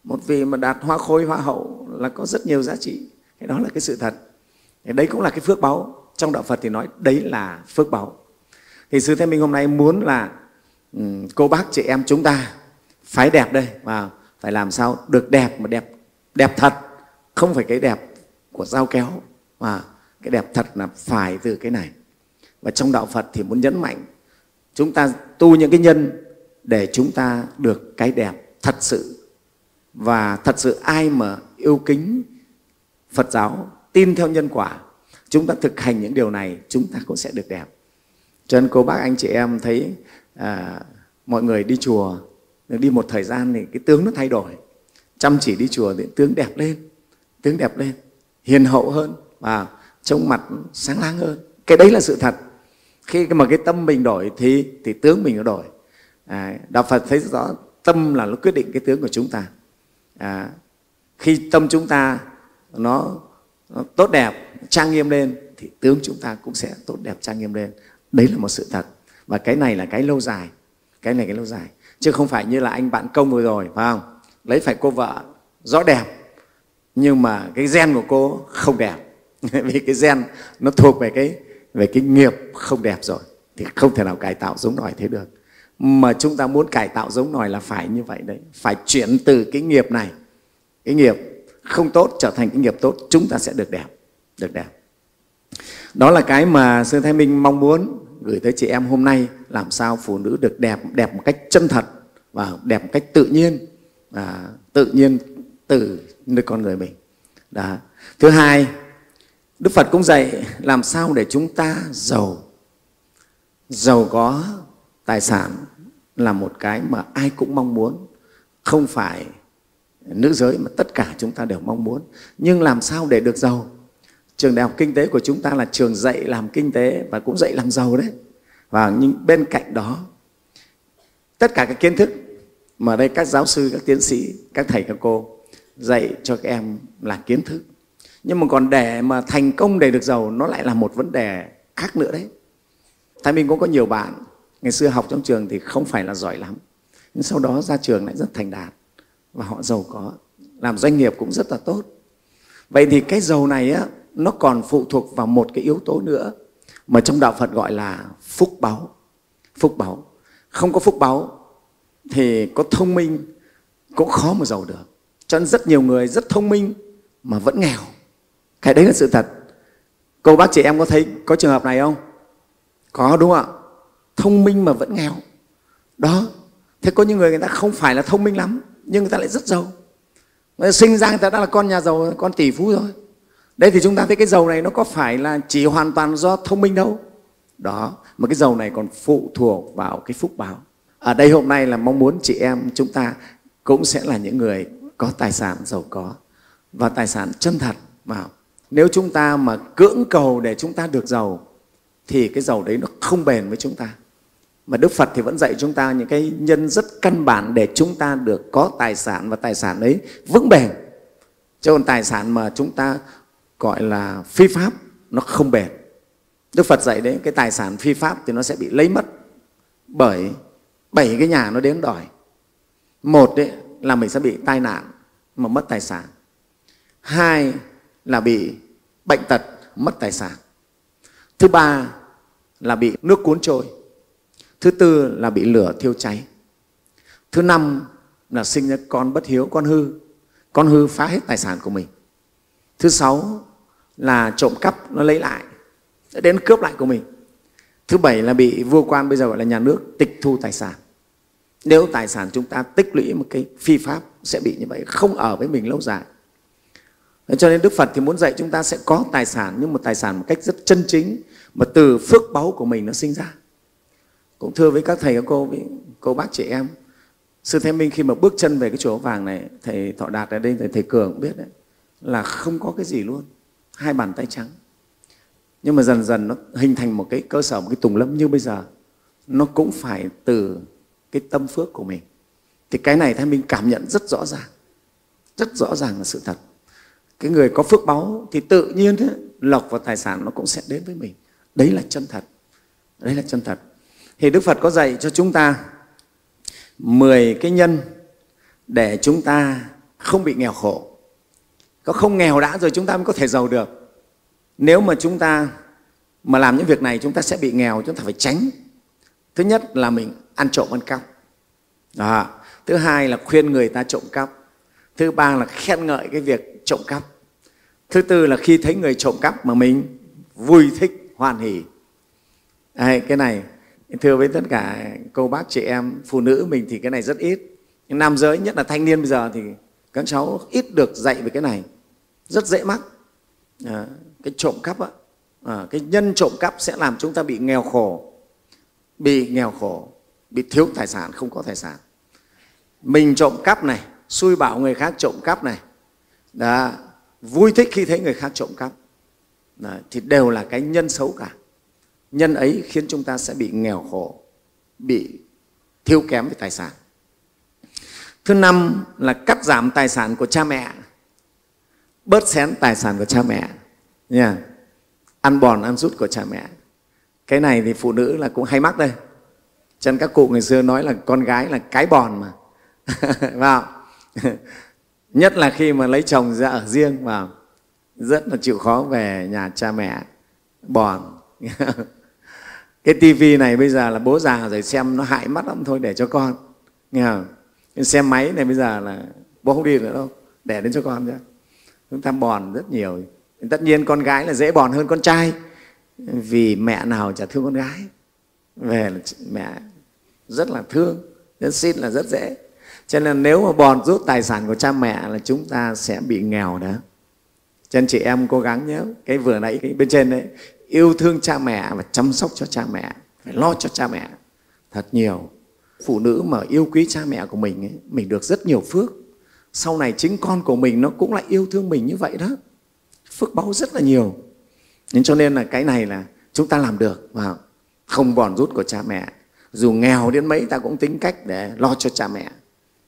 một vị mà đạt hoa khôi, hoa hậu là có rất nhiều giá trị. Cái đó là cái sự thật. Đấy cũng là cái phước báu. Trong Đạo Phật thì nói đấy là phước báu. Thì Sư Thái Minh hôm nay muốn là cô bác chị em chúng ta phải đẹp đây, và phải làm sao được đẹp mà đẹp thật, không phải cái đẹp của dao kéo, mà cái đẹp thật là phải từ cái này. Và trong Đạo Phật thì muốn nhấn mạnh chúng ta tu những cái nhân để chúng ta được cái đẹp thật sự. Và thật sự ai mà yêu kính Phật giáo, tin theo nhân quả, chúng ta thực hành những điều này, chúng ta cũng sẽ được đẹp. Cho nên cô bác anh chị em thấy mọi người đi chùa, đi một thời gian thì cái tướng nó thay đổi. Chăm chỉ đi chùa thì tướng đẹp lên, hiền hậu hơn và trông mặt sáng láng hơn. Cái đấy là sự thật. Khi mà cái tâm mình đổi thì tướng mình nó đổi. Đạo Phật thấy rõ tâm là nó quyết định cái tướng của chúng ta. Khi tâm chúng ta nó tốt đẹp, trang nghiêm lên thì tướng chúng ta cũng sẽ tốt đẹp, trang nghiêm lên. Đấy là một sự thật. Và cái này là cái lâu dài. Cái này cái lâu dài. Chứ không phải như là anh bạn Công vừa rồi, phải không? Lấy phải cô vợ rõ đẹp, nhưng mà cái gen của cô không đẹp. Vì cái gen nó thuộc về cái nghiệp không đẹp rồi, thì không thể nào cải tạo giống nòi thế được. Mà chúng ta muốn cải tạo giống nòi là phải như vậy đấy. Phải chuyển từ cái nghiệp này cái nghiệp không tốt trở thành cái nghiệp tốt, chúng ta sẽ được đẹp, được đẹp. Đó là cái mà sư Thái Minh mong muốn gửi tới chị em hôm nay, làm sao phụ nữ được đẹp, đẹp một cách chân thật và đẹp một cách tự nhiên, tự nhiên từ nơi con người mình. Đó. Thứ hai, Đức Phật cũng dạy làm sao để chúng ta giàu có tài sản là một cái mà ai cũng mong muốn, không phải nữ giới mà tất cả chúng ta đều mong muốn. Nhưng làm sao để được giàu? Trường Đại học Kinh tế của chúng ta là trường dạy làm kinh tế và cũng dạy làm giàu đấy. Và nhưng bên cạnh đó, tất cả các kiến thức mà đây các giáo sư, các tiến sĩ, các thầy, các cô dạy cho các em là kiến thức. Nhưng mà còn để mà thành công để được giàu nó lại là một vấn đề khác nữa đấy. Thái Minh cũng có nhiều bạn ngày xưa học trong trường thì không phải là giỏi lắm, nhưng sau đó ra trường lại rất thành đạt và họ giàu có, làm doanh nghiệp cũng rất là tốt. Vậy thì cái giàu này á, nó còn phụ thuộc vào một cái yếu tố nữa mà trong Đạo Phật gọi là phúc báu. Phúc báu, không có phúc báu thì có thông minh cũng khó mà giàu được. Cho nên rất nhiều người rất thông minh mà vẫn nghèo. Cái đấy là sự thật. Cô bác chị em có thấy có trường hợp này không? Có đúng không ạ? Thông minh mà vẫn nghèo. Đó. Thế có những người, người ta không phải là thông minh lắm nhưng người ta lại rất giàu. Sinh ra người ta đã là con nhà giàu, con tỷ phú rồi. Đây thì chúng ta thấy cái giàu này nó có phải là chỉ hoàn toàn do thông minh đâu. Đó. Mà cái giàu này còn phụ thuộc vào cái phúc báo. Ở đây hôm nay là mong muốn chị em chúng ta cũng sẽ là những người có tài sản giàu có và tài sản chân thật. Mà nếu chúng ta mà cưỡng cầu để chúng ta được giàu thì cái giàu đấy nó không bền với chúng ta. Mà Đức Phật thì vẫn dạy chúng ta những cái nhân rất căn bản để chúng ta được có tài sản và tài sản ấy vững bền. Chứ còn tài sản mà chúng ta gọi là phi pháp nó không bền. Đức Phật dạy đấy, cái tài sản phi pháp thì nó sẽ bị lấy mất bởi 7 cái nhà nó đến đòi. Một đấy là mình sẽ bị tai nạn mà mất tài sản. Hai là bị bệnh tật mất tài sản. Thứ ba là bị nước cuốn trôi. Thứ tư là bị lửa thiêu cháy. Thứ năm là sinh ra con bất hiếu, con hư. Con hư phá hết tài sản của mình. Thứ sáu là trộm cắp, nó lấy lại, đến cướp lại của mình. Thứ bảy là bị vua quan, bây giờ gọi là nhà nước, tịch thu tài sản. Nếu tài sản chúng ta tích lũy một cái phi pháp sẽ bị như vậy, không ở với mình lâu dài. Cho nên Đức Phật thì muốn dạy chúng ta sẽ có tài sản, nhưng mà tài sản một cách rất chân chính, mà từ phước báu của mình nó sinh ra. Cũng thưa với các thầy, các cô, với cô bác, chị em, sư Thái Minh khi mà bước chân về cái chùa vàng này, thầy Thọ Đạt ở đây, thầy Cường cũng biết đấy, là không có cái gì luôn, hai bàn tay trắng. Nhưng mà dần dần nó hình thành một cái cơ sở, một cái tùng lâm như bây giờ, nó cũng phải từ cái tâm phước của mình. Thì cái này Thái Minh cảm nhận rất rõ ràng là sự thật. Cái người có phước báu thì tự nhiên ấy, lộc và tài sản nó cũng sẽ đến với mình. Đấy là chân thật, đấy là chân thật. Thì Đức Phật có dạy cho chúng ta 10 cái nhân để chúng ta không bị nghèo khổ. Có không nghèo đã rồi chúng ta mới có thể giàu được. Nếu mà chúng ta mà làm những việc này chúng ta sẽ bị nghèo, chúng ta phải tránh. Thứ nhất là mình ăn trộm, ăn cắp. Đó. Thứ hai là khuyên người ta trộm cắp. Thứ ba là khen ngợi cái việc trộm cắp. Thứ tư là khi thấy người trộm cắp mà mình vui thích, hoan hỉ. Đấy, cái này, thưa với tất cả cô bác, chị em, phụ nữ mình thì cái này rất ít. Nhưng nam giới, nhất là thanh niên bây giờ thì các cháu ít được dạy về cái này, rất dễ mắc. Cái trộm cắp, cái nhân trộm cắp sẽ làm chúng ta bị nghèo khổ, bị thiếu tài sản, không có tài sản. Mình trộm cắp này, xui bảo người khác trộm cắp này, đó, vui thích khi thấy người khác trộm cắp, đó, thì đều là cái nhân xấu cả. Nhân ấy khiến chúng ta sẽ bị nghèo khổ, bị thiếu kém về tài sản. Thứ năm là cắt giảm tài sản của cha mẹ, bớt xén tài sản của cha mẹ, nha, ăn bòn ăn rút của cha mẹ. Cái này thì phụ nữ là cũng hay mắc đây. Cho nên các cụ ngày xưa nói là con gái là cái bòn mà. Vào. Nhất là khi mà lấy chồng ra ở riêng và rất là chịu khó về nhà cha mẹ, bòn. Cái tivi này bây giờ là bố già rồi xem nó hại mắt lắm, thôi để cho con. Nghe không? Xem máy này bây giờ là bố không đi nữa đâu, đẻ đến cho con ra. Chúng ta bòn rất nhiều. Tất nhiên con gái là dễ bòn hơn con trai, vì mẹ nào chả thương con gái, về mẹ rất là thương, rất xin là rất dễ. Cho nên nếu mà bòn rút tài sản của cha mẹ là chúng ta sẽ bị nghèo đó. Cho nên chị em cố gắng nhớ cái vừa nãy, cái bên trên đấy, yêu thương cha mẹ và chăm sóc cho cha mẹ, phải lo cho cha mẹ thật nhiều. Phụ nữ mà yêu quý cha mẹ của mình ấy, mình được rất nhiều phước. Sau này chính con của mình nó cũng lại yêu thương mình như vậy đó, phước báu rất là nhiều. Nên cho nên là cái này là chúng ta làm được, và không bòn rút của cha mẹ. Dù nghèo đến mấy ta cũng tính cách để lo cho cha mẹ.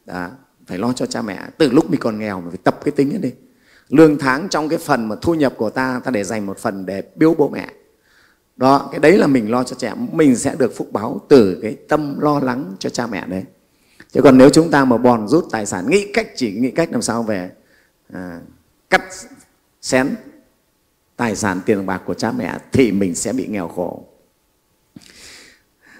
Đó, phải lo cho cha mẹ. Từ lúc mình còn nghèo mà phải tập cái tính ấy đi. Lương tháng trong cái phần mà thu nhập của ta, ta để dành một phần để biếu bố mẹ. Đó, cái đấy là mình lo cho trẻ, mình sẽ được phúc báo từ cái tâm lo lắng cho cha mẹ đấy. Chứ còn nếu chúng ta mà bòn rút tài sản, nghĩ cách, chỉ nghĩ cách làm sao về cắt xén tài sản tiền bạc của cha mẹ thì mình sẽ bị nghèo khổ.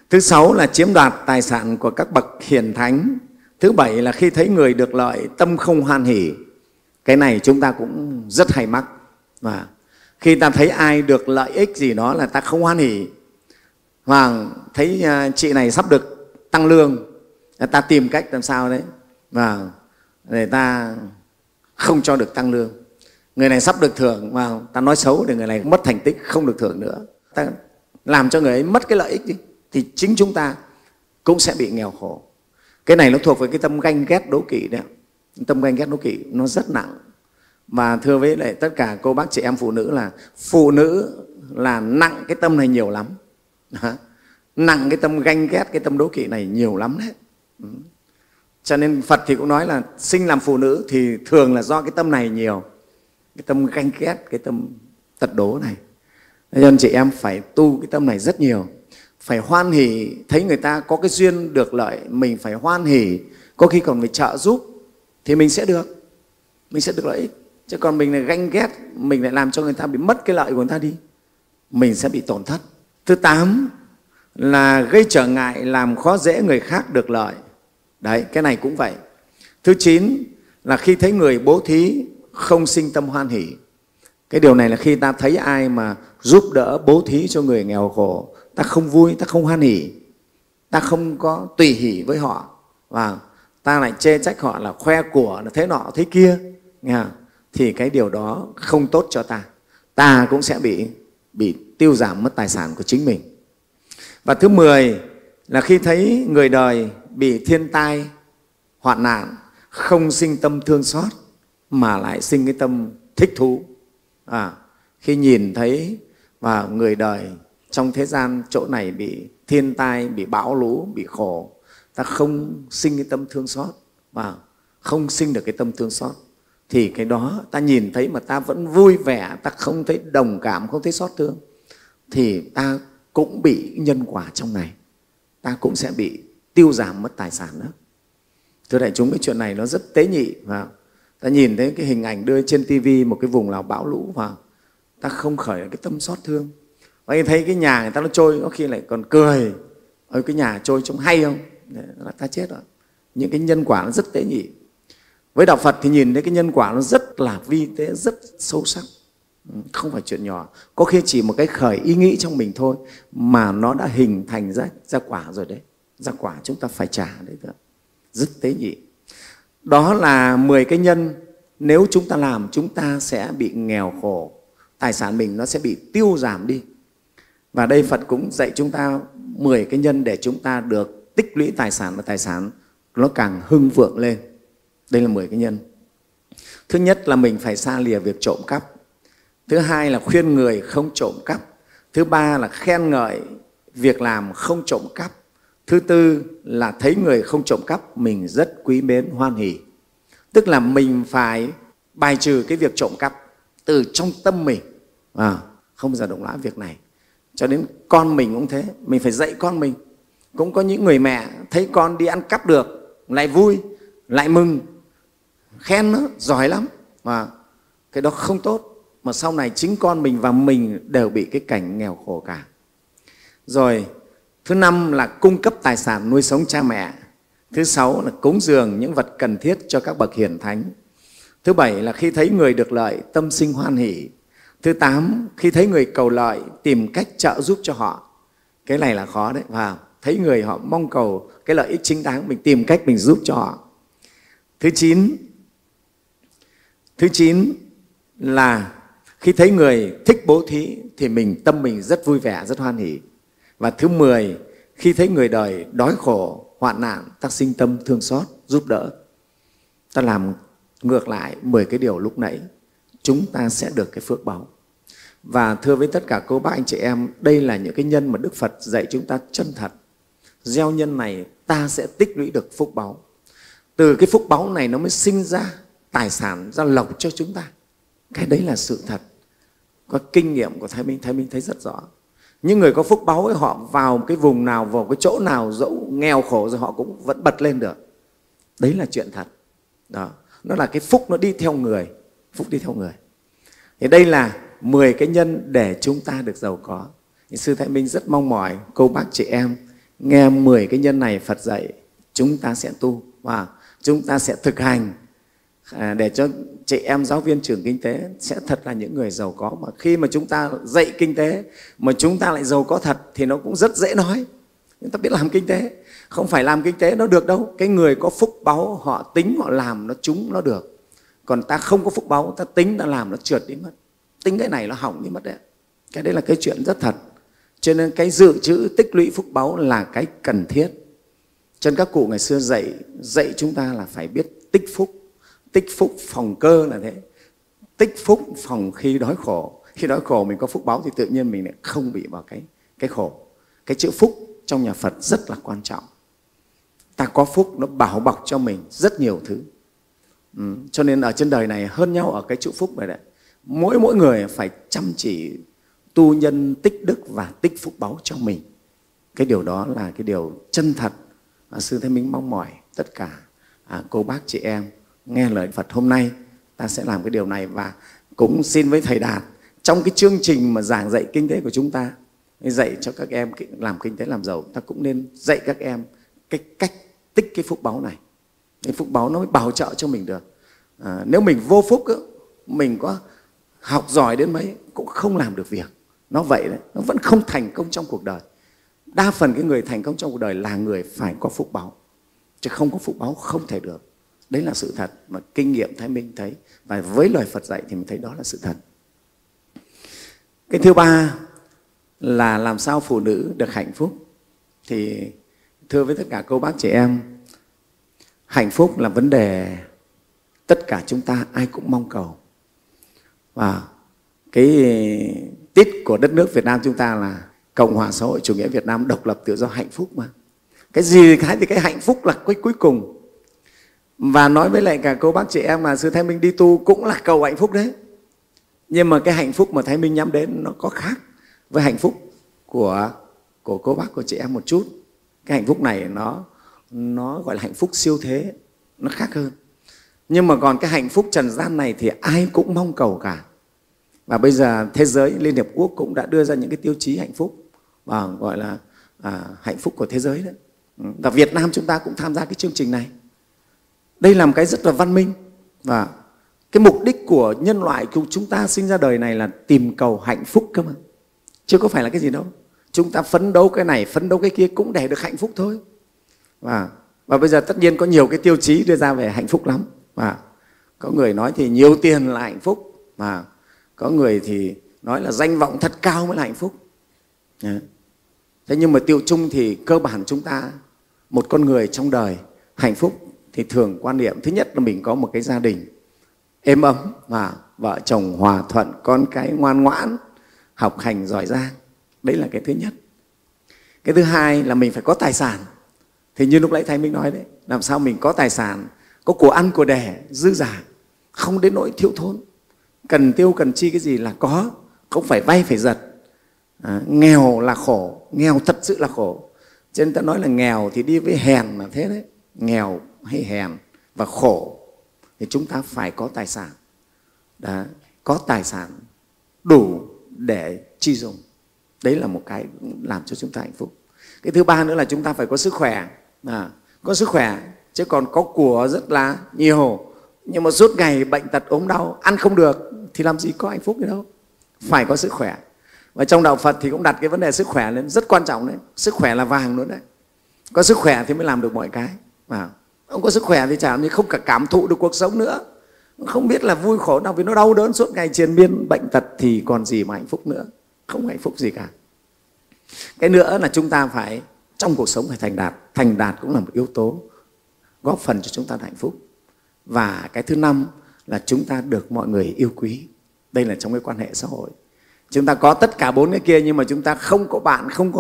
Thứ sáu là chiếm đoạt tài sản của các bậc hiền thánh. Thứ bảy là khi thấy người được lợi, tâm không hoan hỉ. Cái này chúng ta cũng rất hay mắc. Và khi ta thấy ai được lợi ích gì đó là ta không hoan hỉ. Và thấy chị này sắp được tăng lương, ta tìm cách làm sao đấy và để ta không cho được tăng lương. Người này sắp được thưởng và ta nói xấu để người này mất thành tích, không được thưởng nữa. Ta làm cho người ấy mất cái lợi ích đi, thì chính chúng ta cũng sẽ bị nghèo khổ. Cái này nó thuộc về cái tâm ganh ghét đố kỵ đấy. Tâm ganh ghét đố kỵ nó rất nặng. Mà thưa với lại tất cả cô bác chị em phụ nữ là nặng cái tâm này nhiều lắm. Đó. Nặng cái tâm ganh ghét, cái tâm đố kỵ này nhiều lắm đấy. Cho nên Phật thì cũng nói là sinh làm phụ nữ thì thường là do cái tâm này nhiều, cái tâm ganh ghét, cái tâm tật đố này. Cho nên chị em phải tu cái tâm này rất nhiều. Phải hoan hỉ, thấy người ta có cái duyên được lợi, mình phải hoan hỉ, có khi còn phải trợ giúp thì mình sẽ được, lợi ích. Chứ còn mình lại ganh ghét, mình lại làm cho người ta bị mất cái lợi của người ta đi, mình sẽ bị tổn thất. Thứ tám là gây trở ngại, làm khó dễ người khác được lợi. Đấy, cái này cũng vậy. Thứ chín là khi thấy người bố thí không sinh tâm hoan hỉ. Cái điều này là khi ta thấy ai mà giúp đỡ bố thí cho người nghèo khổ, ta không vui, ta không hoan hỉ, ta không có tùy hỉ với họ, và ta lại chê trách họ là khoe của, là thế nọ thế kia, nghe không? Thì cái điều đó không tốt cho ta, ta cũng sẽ bị tiêu giảm mất tài sản của chính mình. Và thứ 10 là khi thấy người đời bị thiên tai, hoạn nạn, không sinh tâm thương xót mà lại sinh cái tâm thích thú. Khi nhìn thấy và người đời trong thế gian chỗ này bị thiên tai, bị bão lũ, bị khổ, ta không sinh cái tâm thương xót, và không sinh được cái tâm thương xót thì cái đó ta nhìn thấy mà ta vẫn vui vẻ, ta không thấy đồng cảm, không thấy xót thương, thì ta cũng bị nhân quả trong này, ta cũng sẽ bị tiêu giảm mất tài sản đó. Thưa đại chúng, cái chuyện này nó rất tế nhị. Và ta nhìn thấy cái hình ảnh đưa trên tivi một cái vùng nào bão lũ, và ta không khởi cái tâm xót thương. Và thấy cái nhà người ta nó trôi, có khi lại còn cười, ôi cái nhà trôi trông hay không? Đấy, là ta chết rồi. Những cái nhân quả nó rất tế nhị. Với đạo Phật thì nhìn thấy cái nhân quả nó rất là vi tế, rất sâu sắc, không phải chuyện nhỏ. Có khi chỉ một cái khởi ý nghĩ trong mình thôi mà nó đã hình thành ra quả rồi đấy. Ra quả chúng ta phải trả đấy, rất tế nhị. Đó là 10 cái nhân nếu chúng ta làm chúng ta sẽ bị nghèo khổ, tài sản mình nó sẽ bị tiêu giảm đi. Và đây Phật cũng dạy chúng ta 10 cái nhân để chúng ta được tích lũy tài sản, và tài sản nó càng hưng vượng lên. Đây là 10 cái nhân. Thứ nhất là mình phải xa lìa việc trộm cắp. Thứ hai là khuyên người không trộm cắp. Thứ ba là khen ngợi việc làm không trộm cắp. Thứ tư là thấy người không trộm cắp mình rất quý mến, hoan hỉ. Tức là mình phải bài trừ cái việc trộm cắp từ trong tâm mình, không bao giờ động não việc này. Cho đến con mình cũng thế, mình phải dạy con mình. Cũng có những người mẹ thấy con đi ăn cắp được lại vui, lại mừng, khen nó giỏi lắm. Và cái đó không tốt, mà sau này chính con mình và mình đều bị cái cảnh nghèo khổ cả. Rồi thứ năm là cung cấp tài sản nuôi sống cha mẹ. Thứ sáu là cúng dường những vật cần thiết cho các bậc hiền thánh. Thứ bảy là khi thấy người được lợi, tâm sinh hoan hỷ. Thứ tám, khi thấy người cầu lợi, tìm cách trợ giúp cho họ. Cái này là khó đấy, và thấy người họ mong cầu cái lợi ích chính đáng, mình tìm cách mình giúp cho họ. Thứ chín là khi thấy người thích bố thí thì tâm mình rất vui vẻ, rất hoan hỷ. Và thứ 10, khi thấy người đời đói khổ, hoạn nạn, ta sinh tâm thương xót, giúp đỡ. Ta làm ngược lại 10 cái điều lúc nãy, chúng ta sẽ được cái phước báu. Và thưa với tất cả cô bác, anh chị em, đây là những cái nhân mà Đức Phật dạy chúng ta chân thật. Gieo nhân này ta sẽ tích lũy được phúc báu. Từ cái phúc báu này nó mới sinh ra tài sản, ra lộc cho chúng ta. Cái đấy là sự thật. Có kinh nghiệm của Thái Minh thấy rất rõ. Những người có phúc báu ấy, họ vào cái vùng nào, vào cái chỗ nào, dẫu nghèo khổ rồi họ cũng vẫn bật lên được. Đấy là chuyện thật. Đó. Nó là cái phúc, nó đi theo người. Phúc đi theo người. Thì đây là 10 cái nhân để chúng ta được giàu có. Thì Sư Thái Minh rất mong mỏi cô bác chị em nghe 10 cái nhân này Phật dạy, chúng ta sẽ tu và chúng ta sẽ thực hành để cho chị em giáo viên trường kinh tế sẽ thật là những người giàu có. Mà khi mà chúng ta dạy kinh tế mà chúng ta lại giàu có thật thì nó cũng rất dễ nói. Chúng ta biết làm kinh tế, không phải làm kinh tế nó được đâu. Cái người có phúc báu họ tính họ làm nó trúng nó được. Còn ta không có phúc báu, ta tính ta làm nó trượt đi mất. Tính cái này nó hỏng đi mất đấy. Cái đấy là cái chuyện rất thật. Cho nên cái dự trữ tích lũy phúc báu là cái cần thiết. Cho nên các cụ ngày xưa dạy chúng ta là phải biết tích phúc. Tích phúc phòng cơ là thế. Tích phúc phòng khi đói khổ. Khi đói khổ mình có phúc báu thì tự nhiên mình lại không bị vào cái khổ. Cái chữ phúc trong nhà Phật rất là quan trọng. Ta có phúc nó bảo bọc cho mình rất nhiều thứ. Cho nên ở trên đời này hơn nhau ở cái chữ phúc này đấy. Mỗi người phải chăm chỉ tu nhân tích đức và tích phúc báu cho mình. Cái điều đó là cái điều chân thật. Sư Thái Minh mong mỏi tất cả cô bác chị em nghe lời Phật hôm nay ta sẽ làm cái điều này. Và cũng xin với Thầy Đạt, trong cái chương trình mà giảng dạy kinh tế của chúng ta, dạy cho các em làm kinh tế làm giàu, ta cũng nên dạy các em cái cách tích cái phúc báu này. Cái phúc báu nó mới bảo trợ cho mình được. Nếu mình vô phúc, mình có học giỏi đến mấy cũng không làm được việc. Nó vậy đấy, nó vẫn không thành công trong cuộc đời. Đa phần cái người thành công trong cuộc đời là người phải có phúc báu. Chứ không có phúc báu không thể được. Đấy là sự thật mà kinh nghiệm Thái Minh thấy. Và với lời Phật dạy thì mình thấy đó là sự thật. Cái thứ ba là làm sao phụ nữ được hạnh phúc. Thì thưa với tất cả cô bác chị em, hạnh phúc là vấn đề tất cả chúng ta ai cũng mong cầu. Và cái tít của đất nước Việt Nam chúng ta là Cộng hòa xã hội chủ nghĩa Việt Nam độc lập tự do hạnh phúc mà. Cái gì thì cái hạnh phúc là cái cuối cùng. Và nói với lại cả cô bác chị em mà Sư Thái Minh đi tu cũng là cầu hạnh phúc đấy. Nhưng mà cái hạnh phúc mà Thái Minh nhắm đến nó có khác với hạnh phúc của cô bác, của chị em một chút. Cái hạnh phúc này nó gọi là hạnh phúc siêu thế, nó khác hơn. Nhưng mà còn cái hạnh phúc trần gian này thì ai cũng mong cầu cả. Và bây giờ thế giới, Liên Hiệp Quốc cũng đã đưa ra những cái tiêu chí hạnh phúc và gọi là hạnh phúc của thế giới đấy. Và Việt Nam chúng ta cũng tham gia cái chương trình này. Đây là một cái rất là văn minh. Và cái mục đích của nhân loại của chúng ta sinh ra đời này là tìm cầu hạnh phúc cơ mà. Chứ có phải là cái gì đâu. Chúng ta phấn đấu cái này, phấn đấu cái kia cũng để được hạnh phúc thôi. Và bây giờ tất nhiên có nhiều cái tiêu chí đưa ra về hạnh phúc lắm. Và có người nói thì nhiều tiền là hạnh phúc. Và có người thì nói là danh vọng thật cao mới là hạnh phúc. Thế nhưng mà tiêu chung thì cơ bản chúng ta, một con người trong đời hạnh phúc thì thường quan niệm thứ nhất là mình có một cái gia đình êm ấm và vợ chồng hòa thuận, con cái ngoan ngoãn, học hành giỏi giang. Đấy là cái thứ nhất. Cái thứ hai là mình phải có tài sản. Thì như lúc nãy Thái Minh nói đấy, làm sao mình có tài sản, có của ăn của đẻ dư giả, không đến nỗi thiếu thốn, cần tiêu cần chi cái gì là có, không phải vay phải giật. Nghèo là khổ, nghèo thật sự là khổ. Cho nên ta nói là nghèo thì đi với hèn là thế đấy, nghèo hay hèn và khổ thì chúng ta phải có tài sản. Đó, có tài sản đủ để chi dùng. Đấy là một cái làm cho chúng ta hạnh phúc. Cái thứ ba nữa là chúng ta phải có sức khỏe. Có sức khỏe, chứ còn có của rất là nhiều Nhưng mà suốt ngày bệnh tật ốm đau, ăn không được thì làm gì có hạnh phúc gì đâu. Phải có sức khỏe. Và trong đạo Phật thì cũng đặt cái vấn đề sức khỏe lên, rất quan trọng đấy. Sức khỏe là vàng luôn đấy. Có sức khỏe thì mới làm được mọi cái. Không có sức khỏe thì chả như không cả cảm thụ được cuộc sống nữa, không biết là vui khổ nào, vì nó đau đớn suốt ngày triền miên bệnh tật thì còn gì mà hạnh phúc nữa, không hạnh phúc gì cả. Cái nữa là chúng ta phải trong cuộc sống phải thành đạt. Thành đạt cũng là một yếu tố góp phần cho chúng ta hạnh phúc. Và cái thứ năm là chúng ta được mọi người yêu quý. Đây là trong cái quan hệ xã hội. Chúng ta có tất cả bốn cái kia nhưng mà chúng ta không có bạn, không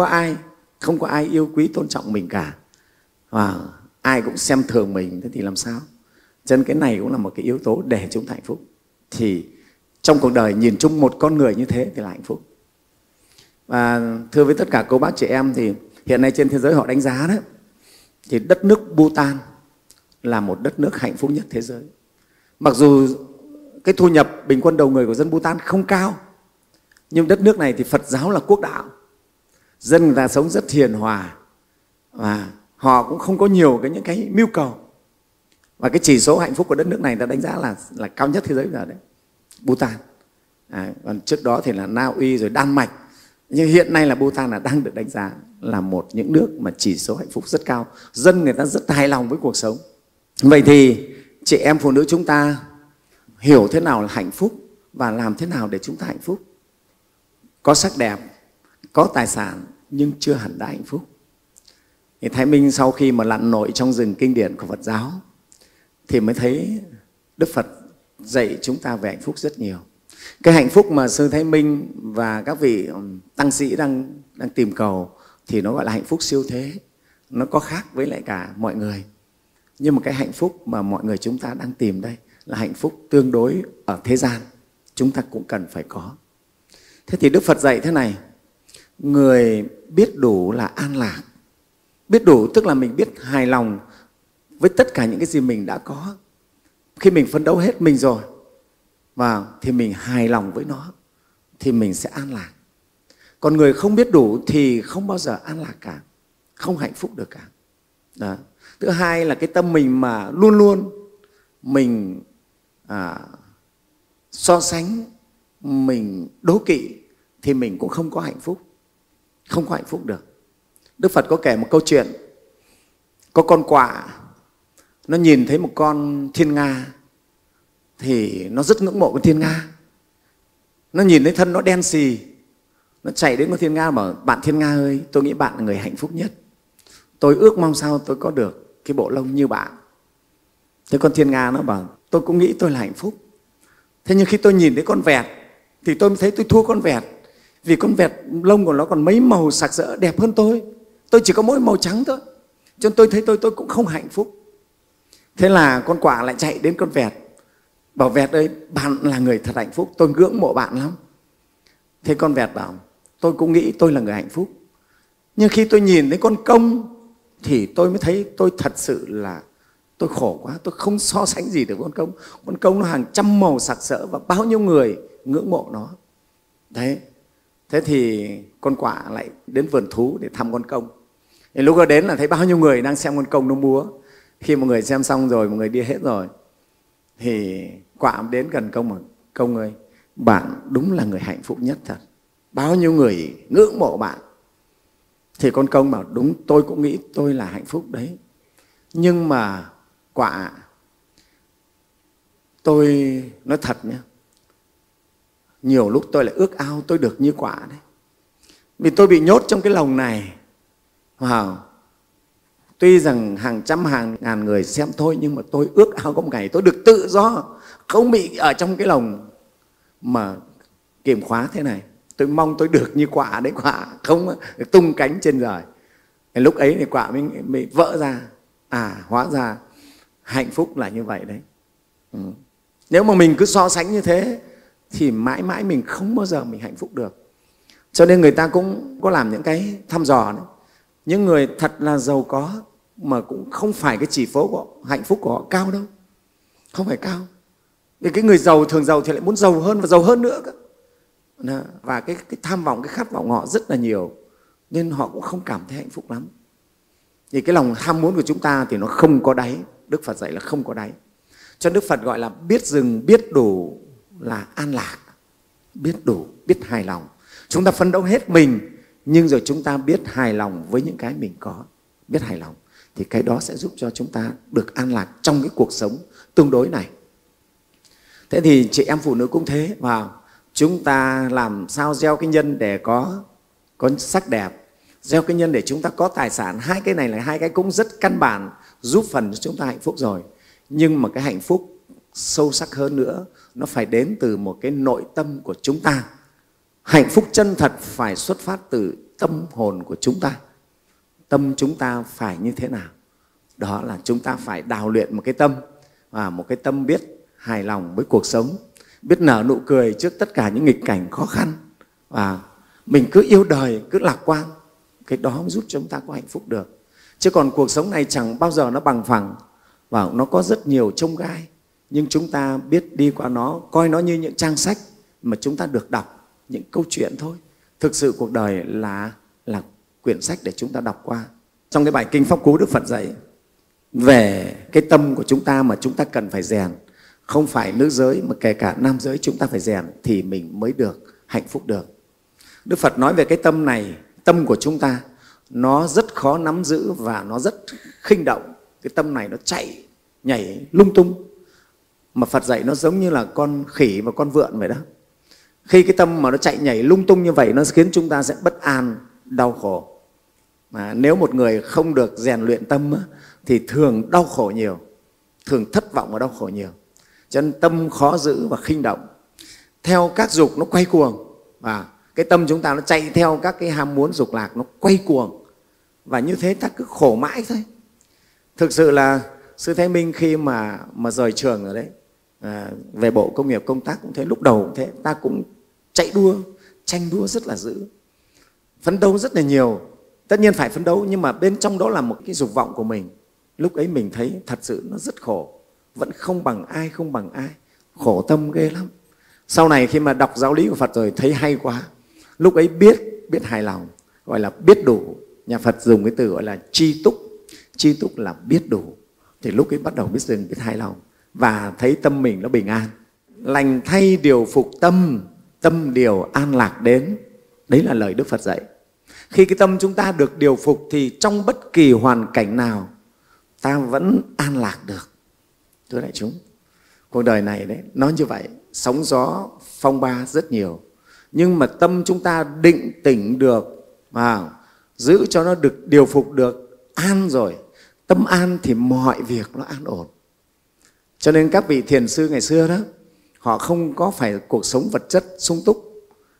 có ai yêu quý tôn trọng mình cả. Và ai cũng xem thường mình, thế thì làm sao? Cho nên cái này cũng là một cái yếu tố để chúng ta hạnh phúc. Thì trong cuộc đời nhìn chung một con người như thế thì là hạnh phúc. Và thưa với tất cả cô bác chị em thì hiện nay trên thế giới họ đánh giá đó, thì đất nước Bhutan là một đất nước hạnh phúc nhất thế giới. Mặc dù cái thu nhập bình quân đầu người của dân Bhutan không cao, nhưng đất nước này thì Phật giáo là quốc đạo. Dân người ta sống rất hiền hòa và họ cũng không có nhiều cái những cái mưu cầu. Và cái chỉ số hạnh phúc của đất nước này đã đánh giá là cao nhất thế giới bây giờ đấy, Bhutan. Còn trước đó thì là Na Uy rồi Đan Mạch. Nhưng hiện nay là Bhutan là đang được đánh giá là một những nước mà chỉ số hạnh phúc rất cao. Dân người ta rất hài lòng với cuộc sống. Vậy thì chị em phụ nữ chúng ta hiểu thế nào là hạnh phúc và làm thế nào để chúng ta hạnh phúc. Có sắc đẹp, có tài sản nhưng chưa hẳn đã hạnh phúc. Thì Thái Minh sau khi mà lặn lội trong rừng kinh điển của Phật giáo thì mới thấy Đức Phật dạy chúng ta về hạnh phúc rất nhiều. Cái hạnh phúc mà Sư Thái Minh và các vị tăng sĩ đang tìm cầu thì nó gọi là hạnh phúc siêu thế. Nó có khác với lại cả mọi người. Nhưng mà cái hạnh phúc mà mọi người chúng ta đang tìm đây là hạnh phúc tương đối ở thế gian. Chúng ta cũng cần phải có. Thế thì Đức Phật dạy thế này: người biết đủ là an lạc. Biết đủ tức là mình biết hài lòng với tất cả những cái gì mình đã có. Khi mình phấn đấu hết mình rồi và thì mình hài lòng với nó thì mình sẽ an lạc. Còn người không biết đủ thì không bao giờ an lạc cả, không hạnh phúc được cả. Đó. Thứ hai là cái tâm mình mà luôn luôn mình so sánh, mình đố kỵ thì mình cũng không có hạnh phúc, không có hạnh phúc được. Đức Phật có kể một câu chuyện, có con quạ, nó nhìn thấy một con thiên nga thì nó rất ngưỡng mộ con thiên nga. Nó nhìn thấy thân nó đen xì, nó chạy đến con thiên nga bảo: bạn thiên nga ơi, tôi nghĩ bạn là người hạnh phúc nhất. Tôi ước mong sao tôi có được cái bộ lông như bạn. Thế con thiên nga nó bảo: tôi cũng nghĩ tôi là hạnh phúc. Thế nhưng khi tôi nhìn thấy con vẹt thì tôi mới thấy tôi thua con vẹt. Vì con vẹt lông của nó còn mấy màu sặc sỡ đẹp hơn tôi. Tôi chỉ có mỗi màu trắng thôi. Cho nên tôi thấy tôi cũng không hạnh phúc. Thế là con quạ lại chạy đến con vẹt bảo: vẹt ơi, bạn là người thật hạnh phúc, tôi ngưỡng mộ bạn lắm. Thế con vẹt bảo: tôi cũng nghĩ tôi là người hạnh phúc. Nhưng khi tôi nhìn thấy con công thì tôi mới thấy tôi thật sự là tôi khổ quá, tôi không so sánh gì được với con công. Con công nó hàng trăm màu sặc sỡ và bao nhiêu người ngưỡng mộ nó. Đấy. Thế thì con quạ lại đến vườn thú để thăm con công. Thì lúc đó đến là thấy bao nhiêu người đang xem con công nó múa. Khi một người xem xong rồi, một người đi hết rồi, thì quạ đến gần công mà: công ơi, bạn đúng là người hạnh phúc nhất thật. Bao nhiêu người ngưỡng mộ bạn. Thì con công bảo: đúng, tôi cũng nghĩ tôi là hạnh phúc đấy. Nhưng mà quạ, tôi nói thật nhé, nhiều lúc tôi lại ước ao tôi được như quạ đấy. Vì tôi bị nhốt trong cái lồng này, tuy rằng hàng trăm hàng ngàn người xem thôi, nhưng mà tôi ước ao có một ngày tôi được tự do, không bị ở trong cái lồng mà kiềm khóa thế này. Tôi mong tôi được như quạ đấy, quạ không được tung cánh trên trời. Lúc ấy thì quạ mới vỡ ra, hóa ra hạnh phúc là như vậy đấy. Nếu mà mình cứ so sánh như thế thì mãi mãi mình không bao giờ mình hạnh phúc được. Cho nên người ta cũng có làm những cái thăm dò đấy. Những người thật là giàu có mà cũng không phải cái chỉ số của hạnh phúc của họ cao đâu, không phải cao. Vì cái người giàu thường giàu thì lại muốn giàu hơn và giàu hơn nữa cơ. Và cái tham vọng, cái khát vọng họ rất là nhiều nên họ cũng không cảm thấy hạnh phúc lắm. Thì cái lòng tham muốn của chúng ta thì nó không có đáy. Đức Phật dạy là không có đáy. Cho Đức Phật gọi là biết dừng, biết đủ là an lạc, biết đủ, biết hài lòng. Chúng ta phấn đấu hết mình, nhưng rồi chúng ta biết hài lòng với những cái mình có, biết hài lòng. Thì cái đó sẽ giúp cho chúng ta được an lạc trong cái cuộc sống tương đối này. Thế thì chị em phụ nữ cũng thế, và chúng ta làm sao gieo cái nhân để có sắc đẹp, gieo cái nhân để chúng ta có tài sản. Hai cái này là hai cái cũng rất căn bản, giúp phần cho chúng ta hạnh phúc rồi. Nhưng mà cái hạnh phúc sâu sắc hơn nữa, nó phải đến từ một cái nội tâm của chúng ta. Hạnh phúc chân thật phải xuất phát từ tâm hồn của chúng ta. Tâm chúng ta phải như thế nào? Đó là chúng ta phải đào luyện một cái tâm, và một cái tâm biết hài lòng với cuộc sống, biết nở nụ cười trước tất cả những nghịch cảnh khó khăn, và mình cứ yêu đời, cứ lạc quan. Cái đó giúp chúng ta có hạnh phúc được. Chứ còn cuộc sống này chẳng bao giờ nó bằng phẳng, và nó có rất nhiều chông gai, nhưng chúng ta biết đi qua nó, coi nó như những trang sách mà chúng ta được đọc, những câu chuyện thôi. Thực sự cuộc đời là quyển sách để chúng ta đọc qua. Trong cái bài Kinh Pháp Cú, Đức Phật dạy về cái tâm của chúng ta mà chúng ta cần phải rèn. Không phải nữ giới mà kể cả nam giới chúng ta phải rèn thì mình mới được hạnh phúc được. Đức Phật nói về cái tâm này, tâm của chúng ta nó rất khó nắm giữ và nó rất khinh động. Cái tâm này nó chạy, nhảy lung tung. Mà Phật dạy nó giống như là con khỉ và con vượn vậy đó. Khi cái tâm mà nó chạy nhảy lung tung như vậy, nó khiến chúng ta sẽ bất an, đau khổ. Mà nếu một người không được rèn luyện tâm thì thường đau khổ nhiều, thường thất vọng và đau khổ nhiều. Cho nên tâm khó giữ và khinh động. Theo các dục nó quay cuồng. Và cái tâm chúng ta nó chạy theo các cái ham muốn dục lạc, nó quay cuồng. Và như thế ta cứ khổ mãi thôi. Thực sự là Sư Thái Minh khi mà rời trường rồi đấy, về Bộ Công nghiệp công tác cũng thế, lúc đầu cũng thế, ta cũng chạy đua, tranh đua rất là dữ, phấn đấu rất là nhiều. Tất nhiên phải phấn đấu, nhưng mà bên trong đó là một cái dục vọng của mình. Lúc ấy mình thấy thật sự nó rất khổ, vẫn không bằng ai, khổ tâm ghê lắm. Sau này khi mà đọc giáo lý của Phật rồi thấy hay quá, lúc ấy biết hài lòng, gọi là biết đủ. Nhà Phật dùng cái từ gọi là tri túc là biết đủ. Thì lúc ấy bắt đầu biết dừng, biết hài lòng và thấy tâm mình nó bình an. Lành thay điều phục tâm, tâm điều an lạc đến. Đấy là lời Đức Phật dạy. Khi cái tâm chúng ta được điều phục thì trong bất kỳ hoàn cảnh nào ta vẫn an lạc được. Thưa đại chúng, cuộc đời này đấy, nó như vậy, sóng gió, phong ba rất nhiều. Nhưng mà tâm chúng ta định tĩnh được, giữ cho nó được điều phục được, an rồi. Tâm an thì mọi việc nó an ổn. Cho nên các vị thiền sư ngày xưa đó, họ không có phải cuộc sống vật chất sung túc,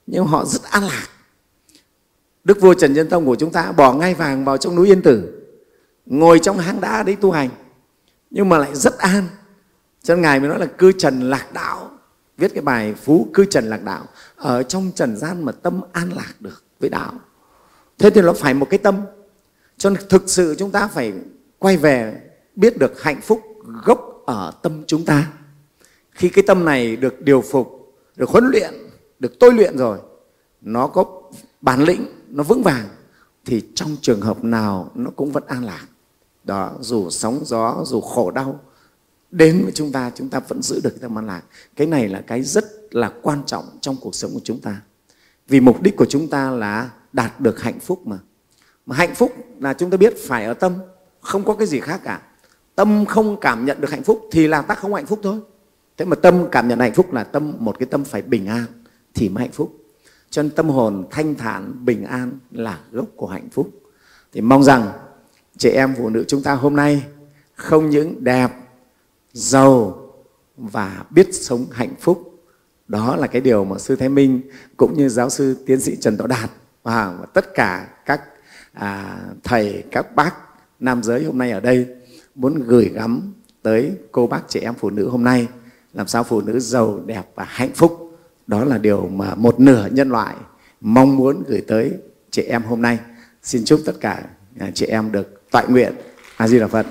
nhưng họ rất an lạc. Đức vua Trần Nhân Tông của chúng ta bỏ ngai vàng vào trong núi Yên Tử, ngồi trong hang đá đấy tu hành, nhưng mà lại rất an. Cho nên Ngài mới nói là cư trần lạc đạo, viết cái bài Phú Cư Trần Lạc Đạo. Ở trong trần gian mà tâm an lạc được với đạo, thế thì nó phải một cái tâm. Cho nên thực sự chúng ta phải quay về biết được hạnh phúc gốc ở tâm chúng ta. Khi cái tâm này được điều phục, được huấn luyện, được tôi luyện rồi, nó có bản lĩnh, nó vững vàng, thì trong trường hợp nào nó cũng vẫn an lạc. Đó, dù sóng gió, dù khổ đau đến với chúng ta vẫn giữ được cái tâm an lạc. Cái này là cái rất là quan trọng trong cuộc sống của chúng ta. Vì mục đích của chúng ta là đạt được hạnh phúc mà. Mà hạnh phúc là chúng ta biết phải ở tâm, không có cái gì khác cả. Tâm không cảm nhận được hạnh phúc thì là ta không hạnh phúc thôi. Thế mà tâm cảm nhận hạnh phúc là một cái tâm phải bình an thì mới hạnh phúc. Cho nên tâm hồn thanh thản, bình an là gốc của hạnh phúc. Thì mong rằng chị em phụ nữ chúng ta hôm nay không những đẹp, giàu và biết sống hạnh phúc. Đó là cái điều mà Sư Thái Minh cũng như giáo sư tiến sĩ Trần Thọ Đạt và tất cả các thầy, các bác nam giới hôm nay ở đây muốn gửi gắm tới cô bác chị em phụ nữ hôm nay. Làm sao phụ nữ giàu, đẹp và hạnh phúc, đó là điều mà một nửa nhân loại mong muốn gửi tới chị em hôm nay. Xin chúc tất cả chị em được toại nguyện. A Di Đà Phật.